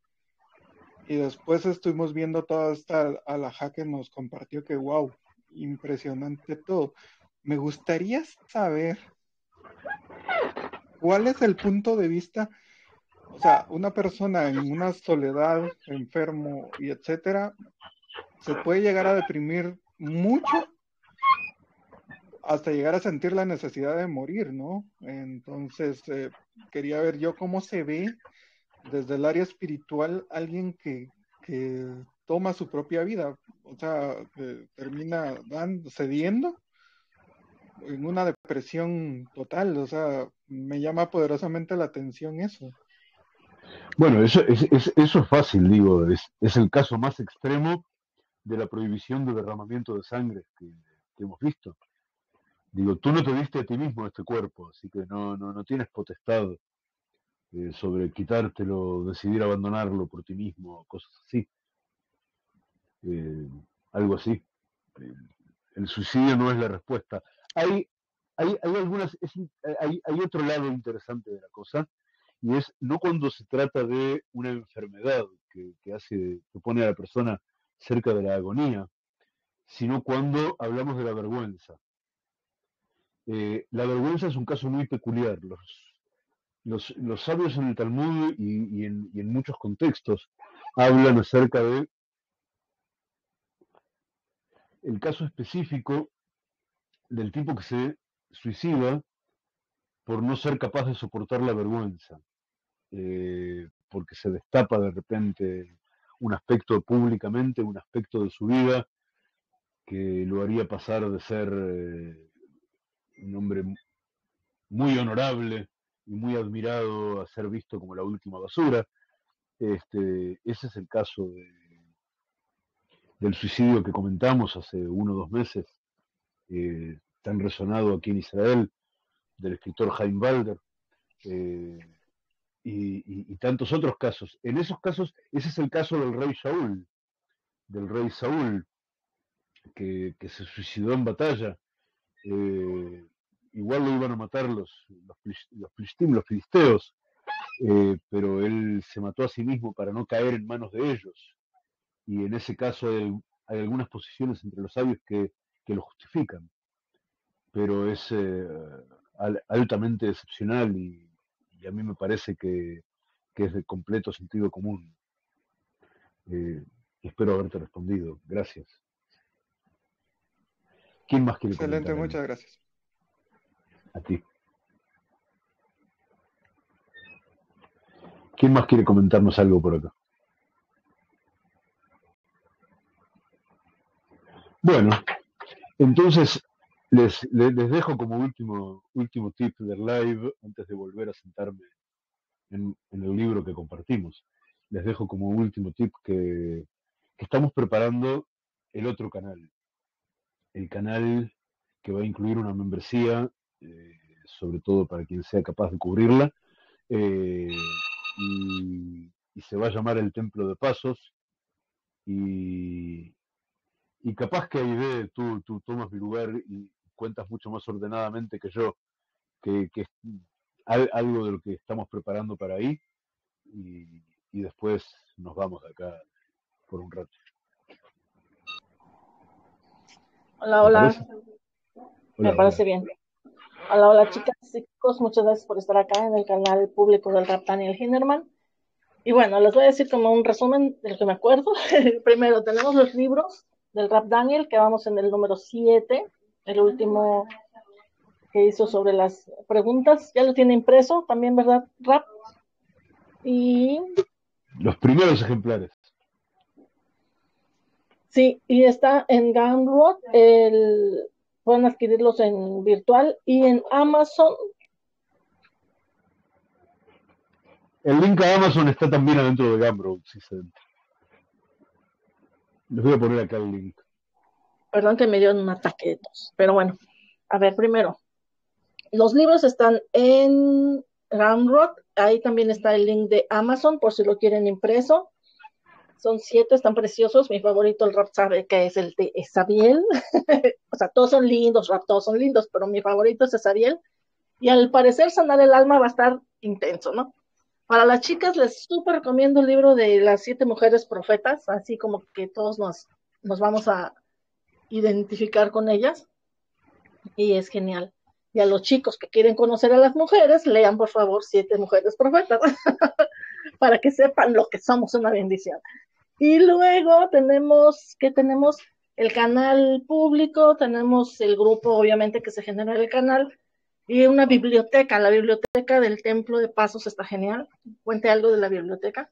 Y después estuvimos viendo toda esta alajá que nos compartió, que wow, impresionante todo. Me gustaría saber cuál es el punto de vista, o sea, una persona en una soledad, enfermo y etcétera, se puede llegar a deprimir mucho, hasta llegar a sentir la necesidad de morir, ¿no? Entonces, quería ver yo cómo se ve desde el área espiritual alguien que toma su propia vida, o sea, que termina cediendo en una depresión total. O sea, me llama poderosamente la atención eso. Bueno, eso es fácil, digo, es el caso más extremo de la prohibición de derramamiento de sangre que hemos visto. Digo, tú no te diste a ti mismo este cuerpo, así que no tienes potestad sobre quitártelo, decidir abandonarlo por ti mismo, cosas así. Algo así. El suicidio no es la respuesta. Hay otro lado interesante de la cosa, y es no cuando se trata de una enfermedad que pone a la persona cerca de la agonía, sino cuando hablamos de la vergüenza. La vergüenza es un caso muy peculiar. Los sabios en el Talmud y en muchos contextos hablan acerca de el caso específico del tipo que se suicida por no ser capaz de soportar la vergüenza, porque se destapa de repente un aspecto públicamente, un aspecto de su vida que lo haría pasar de ser un hombre muy honorable y muy admirado a ser visto como la última basura. Ese es el caso del suicidio que comentamos hace 1 o 2 meses, tan resonado aquí en Israel, del escritor Chaim Walder, y tantos otros casos. En esos casos, ese es el caso del rey Saúl, que se suicidó en batalla. Igual lo iban a matar los filisteos, pero él se mató a sí mismo para no caer en manos de ellos. Y en ese caso hay algunas posiciones entre los sabios que lo justifican, pero es altamente excepcional y a mí me parece que es de completo sentido común. Espero haberte respondido. Gracias. ¿Quién más quiere comentar? Excelente, muchas gracias. A ti. ¿Quién más quiere comentarnos algo por acá? Bueno, entonces les dejo como último tip del live, antes de volver a sentarme en el libro que compartimos. Les dejo como último tip que estamos preparando el otro canal. El canal que va a incluir una membresía, sobre todo para quien sea capaz de cubrirla, y se va a llamar el Templo de Pasos, y capaz que Aide, tú tomas mi lugar y cuentas mucho más ordenadamente que yo, que algo de lo que estamos preparando para ahí, y después nos vamos de acá por un rato. Hola. Me parece bien. Hola, chicas y chicos, muchas gracias por estar acá en el canal público del Rab Daniel Ginerman. Y bueno, les voy a decir como un resumen del que me acuerdo. Primero, tenemos los libros del Rab Daniel, que vamos en el número 7, el último que hizo sobre las preguntas. Ya lo tiene impreso también, ¿verdad, Rab? Y los primeros ejemplares. Sí, y está en Gumroad, pueden adquirirlos en virtual y en Amazon. El link a Amazon está también adentro de Gumroad, si se entra. Les voy a poner acá el link. Perdón que me dio un ataque de tos. Pero bueno, a ver, primero. Los libros están en Gumroad. Ahí también está el link de Amazon, por si lo quieren impreso. Son 7, están preciosos. Mi favorito, el Rab sabe que es el de Esabiel. O sea, todos son lindos, Rab, todos son lindos, pero mi favorito es Esabiel. Y al parecer, sanar el alma va a estar intenso, ¿no? Para las chicas les súper recomiendo el libro de las 7 mujeres profetas, así como que todos nos vamos a identificar con ellas, y es genial. Y a los chicos que quieren conocer a las mujeres, lean por favor 7 mujeres profetas, para que sepan lo que somos, una bendición. Y luego tenemos el canal público, tenemos el grupo obviamente que se genera en el canal, y una biblioteca. La biblioteca del Templo de Pasos está genial. Cuente algo de la biblioteca.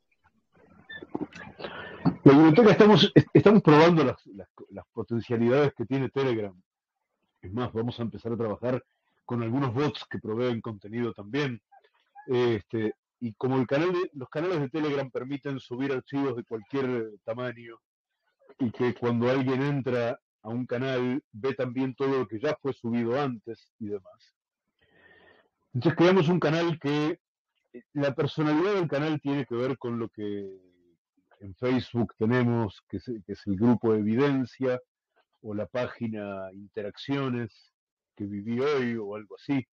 La biblioteca, estamos probando las potencialidades que tiene Telegram. Es más, vamos a empezar a trabajar con algunos bots que proveen contenido también. Y como los canales de Telegram permiten subir archivos de cualquier tamaño, y que cuando alguien entra a un canal ve también todo lo que ya fue subido antes y demás. Entonces creamos un canal que La personalidad del canal tiene que ver con lo que en Facebook tenemos, que es el grupo de evidencia, o la página Interacciones, que viví hoy, o algo así.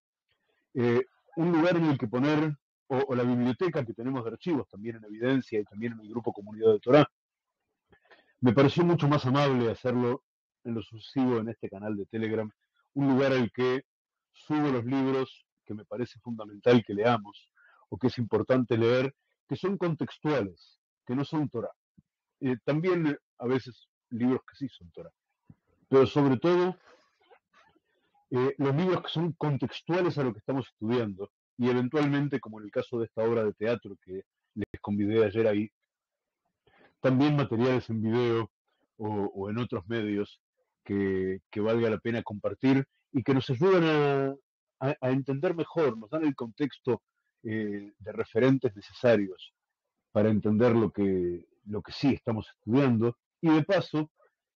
Un lugar en el que poner, o la biblioteca que tenemos de archivos, también en evidencia y también en el grupo Comunidad de Torah. Me pareció mucho más amable hacerlo en lo sucesivo en este canal de Telegram, un lugar al que subo los libros que me parece fundamental que leamos, o que es importante leer, que son contextuales, que no son Torah. También a veces libros que sí son Torah, pero sobre todo los libros que son contextuales a lo que estamos estudiando, y eventualmente, como en el caso de esta obra de teatro que les convidé ayer ahí, también materiales en video o en otros medios que valga la pena compartir y que nos ayudan a entender mejor, nos dan el contexto de referentes necesarios para entender lo que sí estamos estudiando, y de paso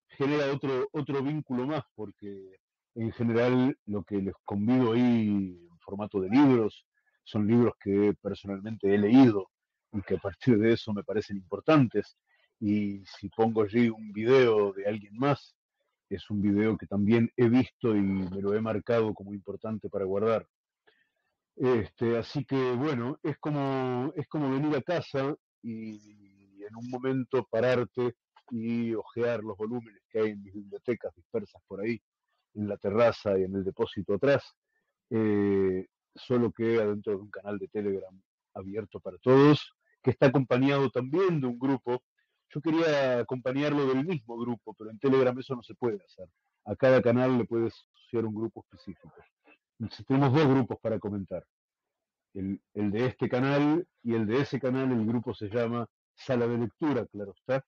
genera otro vínculo más, porque en general lo que les convido ahí en formato de libros son libros que personalmente he leído y que a partir de eso me parecen importantes, y si pongo allí un video de alguien más, es un video que también he visto y me lo he marcado como importante para guardar. Así que bueno, es como venir a casa y en un momento pararte y ojear los volúmenes que hay en mis bibliotecas dispersas por ahí, en la terraza y en el depósito atrás, solo que adentro de un canal de Telegram abierto para todos, que está acompañado también de un grupo. Yo quería acompañarlo del mismo grupo, pero en Telegram eso no se puede hacer. A cada canal le puedes asociar un grupo específico. Entonces, tenemos dos grupos para comentar. El de este canal y el de ese canal, el grupo se llama Sala de Lectura, claro está.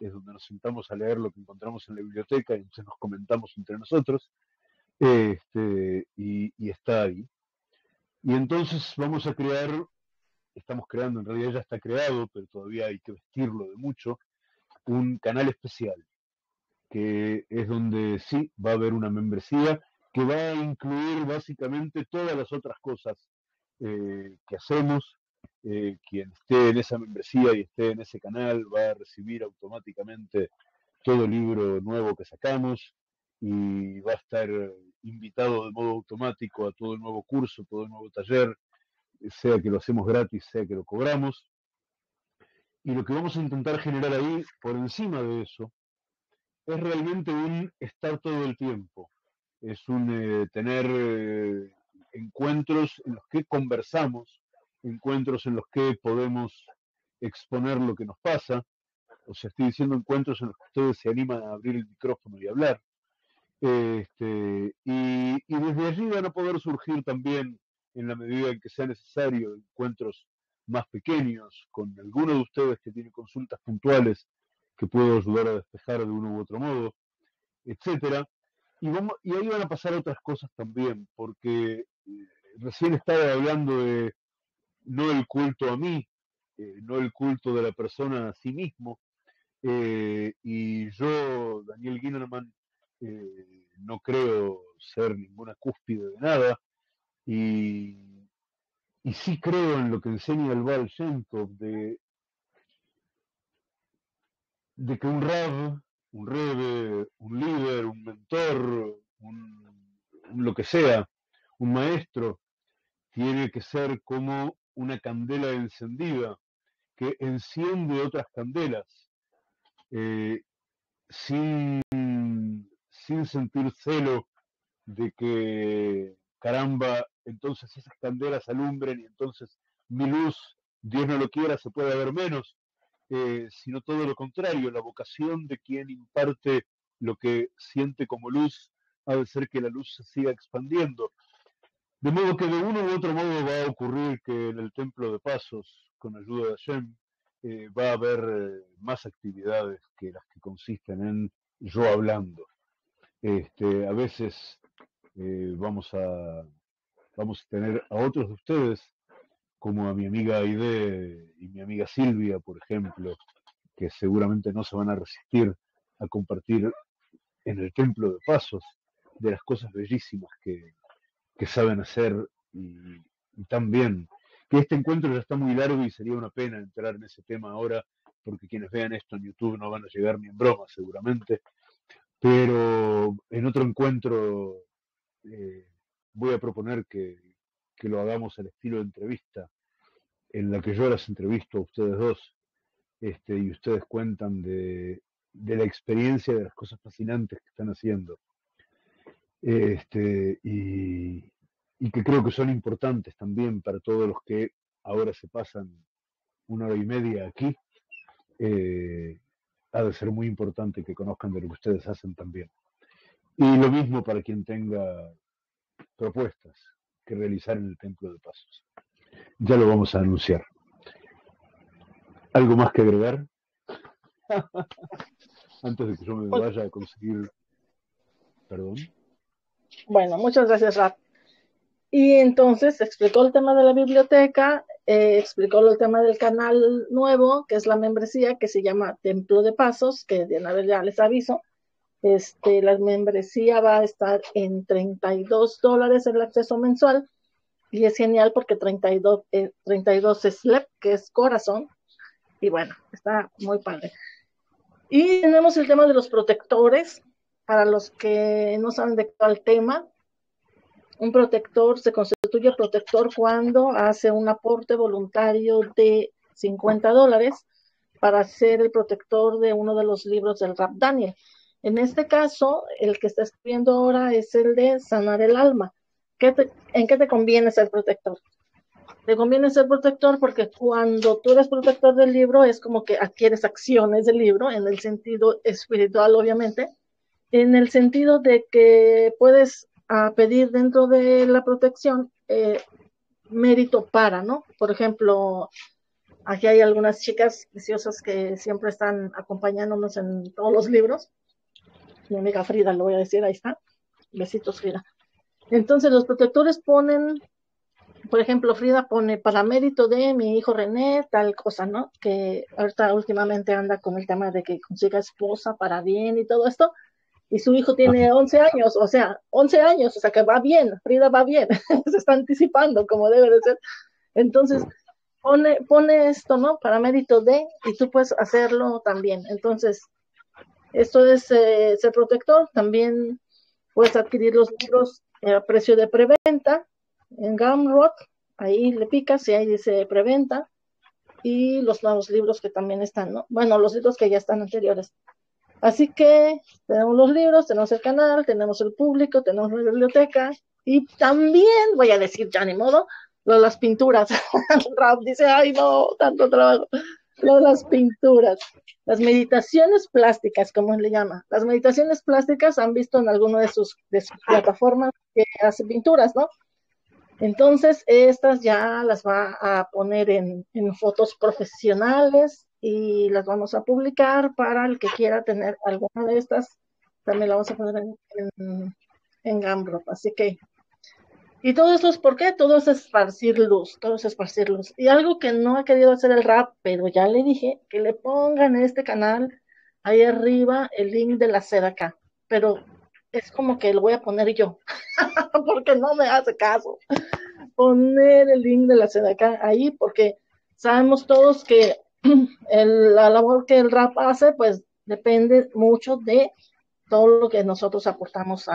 Es donde nos sentamos a leer lo que encontramos en la biblioteca, y entonces nos comentamos entre nosotros, y está ahí. Y entonces vamos a crear, estamos creando, en realidad ya está creado, pero todavía hay que vestirlo de mucho, un canal especial, que es donde sí va a haber una membresía, que va a incluir básicamente todas las otras cosas que hacemos. Quien esté en esa membresía y esté en ese canal va a recibir automáticamente todo libro nuevo que sacamos, y va a estar invitado de modo automático a todo el nuevo curso, todo el nuevo taller, sea que lo hacemos gratis, sea que lo cobramos. Y lo que vamos a intentar generar ahí, por encima de eso, es realmente un estar todo el tiempo, es un tener encuentros en los que conversamos, encuentros en los que podemos exponer lo que nos pasa, o sea, estoy diciendo encuentros en los que ustedes se animan a abrir el micrófono y hablar, y desde allí van a poder surgir también, en la medida en que sea necesario, encuentros más pequeños, con alguno de ustedes que tiene consultas puntuales, que puedo ayudar a despejar de uno u otro modo, etcétera, y ahí van a pasar otras cosas también, porque recién estaba hablando de no el culto a mí, no el culto de la persona a sí mismo, y yo, Daniel Ginerman, no creo ser ninguna cúspide de nada, y sí creo en lo que enseña el Baal Shem Tov de que un Rab, un Rebe, un líder, un mentor, un lo que sea, un maestro, tiene que ser como una candela encendida, que enciende otras candelas, sin sentir celo de que, caramba, entonces esas candelas alumbren y entonces mi luz, Dios no lo quiera, se puede ver menos, sino todo lo contrario, la vocación de quien imparte lo que siente como luz ha de ser que la luz se siga expandiendo. De modo que de uno u otro modo va a ocurrir que en el Templo de Pasos, con ayuda de Hashem, va a haber más actividades que las que consisten en yo hablando. A veces vamos a tener a otros de ustedes, como a mi amiga Aide y mi amiga Silvia, por ejemplo, que seguramente no se van a resistir a compartir en el Templo de Pasos de las cosas bellísimas que saben hacer y tan bien, que este encuentro ya está muy largo y sería una pena entrar en ese tema ahora, porque quienes vean esto en YouTube no van a llegar ni en broma seguramente, pero en otro encuentro voy a proponer que lo hagamos al estilo de entrevista, en la que yo las entrevisto a ustedes dos, y ustedes cuentan de la experiencia, de las cosas fascinantes que están haciendo, y que creo que son importantes también para todos los que ahora se pasan 1 hora y media aquí. Ha de ser muy importante que conozcan de lo que ustedes hacen también. Y lo mismo para quien tenga propuestas que realizar en el Templo de Pasos. Ya lo vamos a anunciar. ¿Algo más que agregar? Antes de que yo me vaya a conseguir... Perdón. Bueno, muchas gracias, Rab. Y entonces explicó el tema de la biblioteca, explicó el tema del canal nuevo, que es la membresía, que se llama Templo de Pasos, que de una vez ya les aviso, la membresía va a estar en $32 el acceso mensual, y es genial porque 32 es LEP, que es corazón, y bueno, está muy padre. Y tenemos el tema de los protectores, para los que no saben de cuál tema. Un protector se constituye protector cuando hace un aporte voluntario de $50 para ser el protector de uno de los libros del Rab Daniel. En este caso, el que está escribiendo ahora es el de sanar el alma. ¿En qué te conviene ser protector? Te conviene ser protector porque cuando tú eres protector del libro es como que adquieres acciones del libro, en el sentido espiritual obviamente, en el sentido de que puedes pedir dentro de la protección mérito para, ¿no? Por ejemplo, aquí hay algunas chicas preciosas que siempre están acompañándonos en todos los libros. Mi amiga Frida, lo voy a decir, ahí está. Besitos, Frida. Entonces, los protectores ponen, por ejemplo, Frida pone para mérito de mi hijo René, tal cosa, ¿no? Que ahorita últimamente anda con el tema de que consiga esposa para bien y todo esto. Y su hijo tiene 11 años, o sea, 11 años, o sea que va bien, Frida va bien, se está anticipando como debe de ser. Entonces, pone esto, ¿no? Para mérito de, y tú puedes hacerlo también. Entonces, esto es ser protector. También puedes adquirir los libros a precio de preventa en Gumroad, ahí le picas y ahí dice preventa, y los nuevos libros que también están, ¿no? Bueno, los libros que ya están anteriores. Así que tenemos los libros, tenemos el canal, tenemos el público, tenemos la biblioteca, y también, voy a decir ya ni modo, lo de las pinturas. Rab dice, ay no, tanto trabajo. Lo de las pinturas, las meditaciones plásticas, como le llama. Las meditaciones plásticas han visto en alguno de sus plataformas que hace pinturas, ¿no? Entonces, estas ya las va a poner en fotos profesionales, y las vamos a publicar para el que quiera tener alguna de estas. También la vamos a poner en Gumroad, así que, y todo eso es porque todo es esparcir luz, todo es esparcir luz. Y algo que no ha querido hacer el Rab, pero ya le dije que le pongan en este canal ahí arriba el link de la SEDACA, pero es como que lo voy a poner yo porque no me hace caso poner el link de la SEDACA ahí, porque sabemos todos que la labor que el Rab hace pues depende mucho de todo lo que nosotros aportamos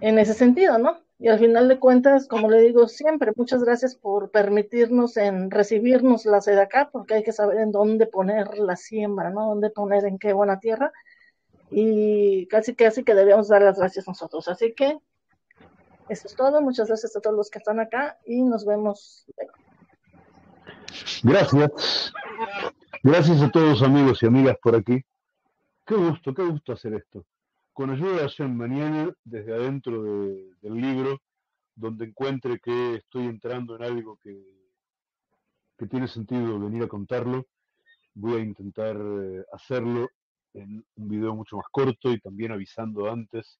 en ese sentido, ¿no? Y al final de cuentas, como le digo siempre, muchas gracias por permitirnos en recibirnos la SEDACA, porque hay que saber en dónde poner la siembra, ¿no? Dónde poner en qué buena tierra, y casi que debemos dar las gracias nosotros. Así que eso es todo, muchas gracias a todos los que están acá y nos vemos luego. Gracias. Gracias a todos, amigos y amigas por aquí. Qué gusto hacer esto. Con ayuda de Hashem, mañana, desde adentro del libro, donde encuentre que estoy entrando en algo que tiene sentido venir a contarlo, voy a intentar hacerlo en un video mucho más corto y también avisando antes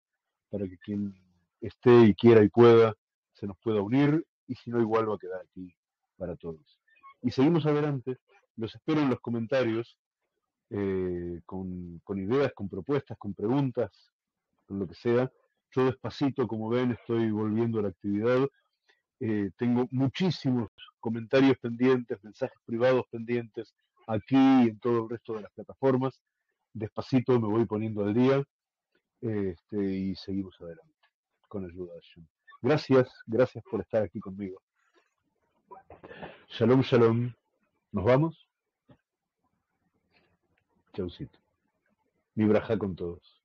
para que quien esté y quiera y pueda se nos pueda unir, y si no, igual va a quedar aquí para todos. Y seguimos adelante, los espero en los comentarios con ideas, con propuestas, con preguntas, con lo que sea. Yo despacito, como ven, estoy volviendo a la actividad. Tengo muchísimos comentarios pendientes, mensajes privados pendientes, aquí y en todo el resto de las plataformas. Despacito me voy poniendo al día y seguimos adelante con ayuda de Hashem. Gracias por estar aquí conmigo. Shalom, shalom. ¿Nos vamos? Chaucito. Mi braja con todos.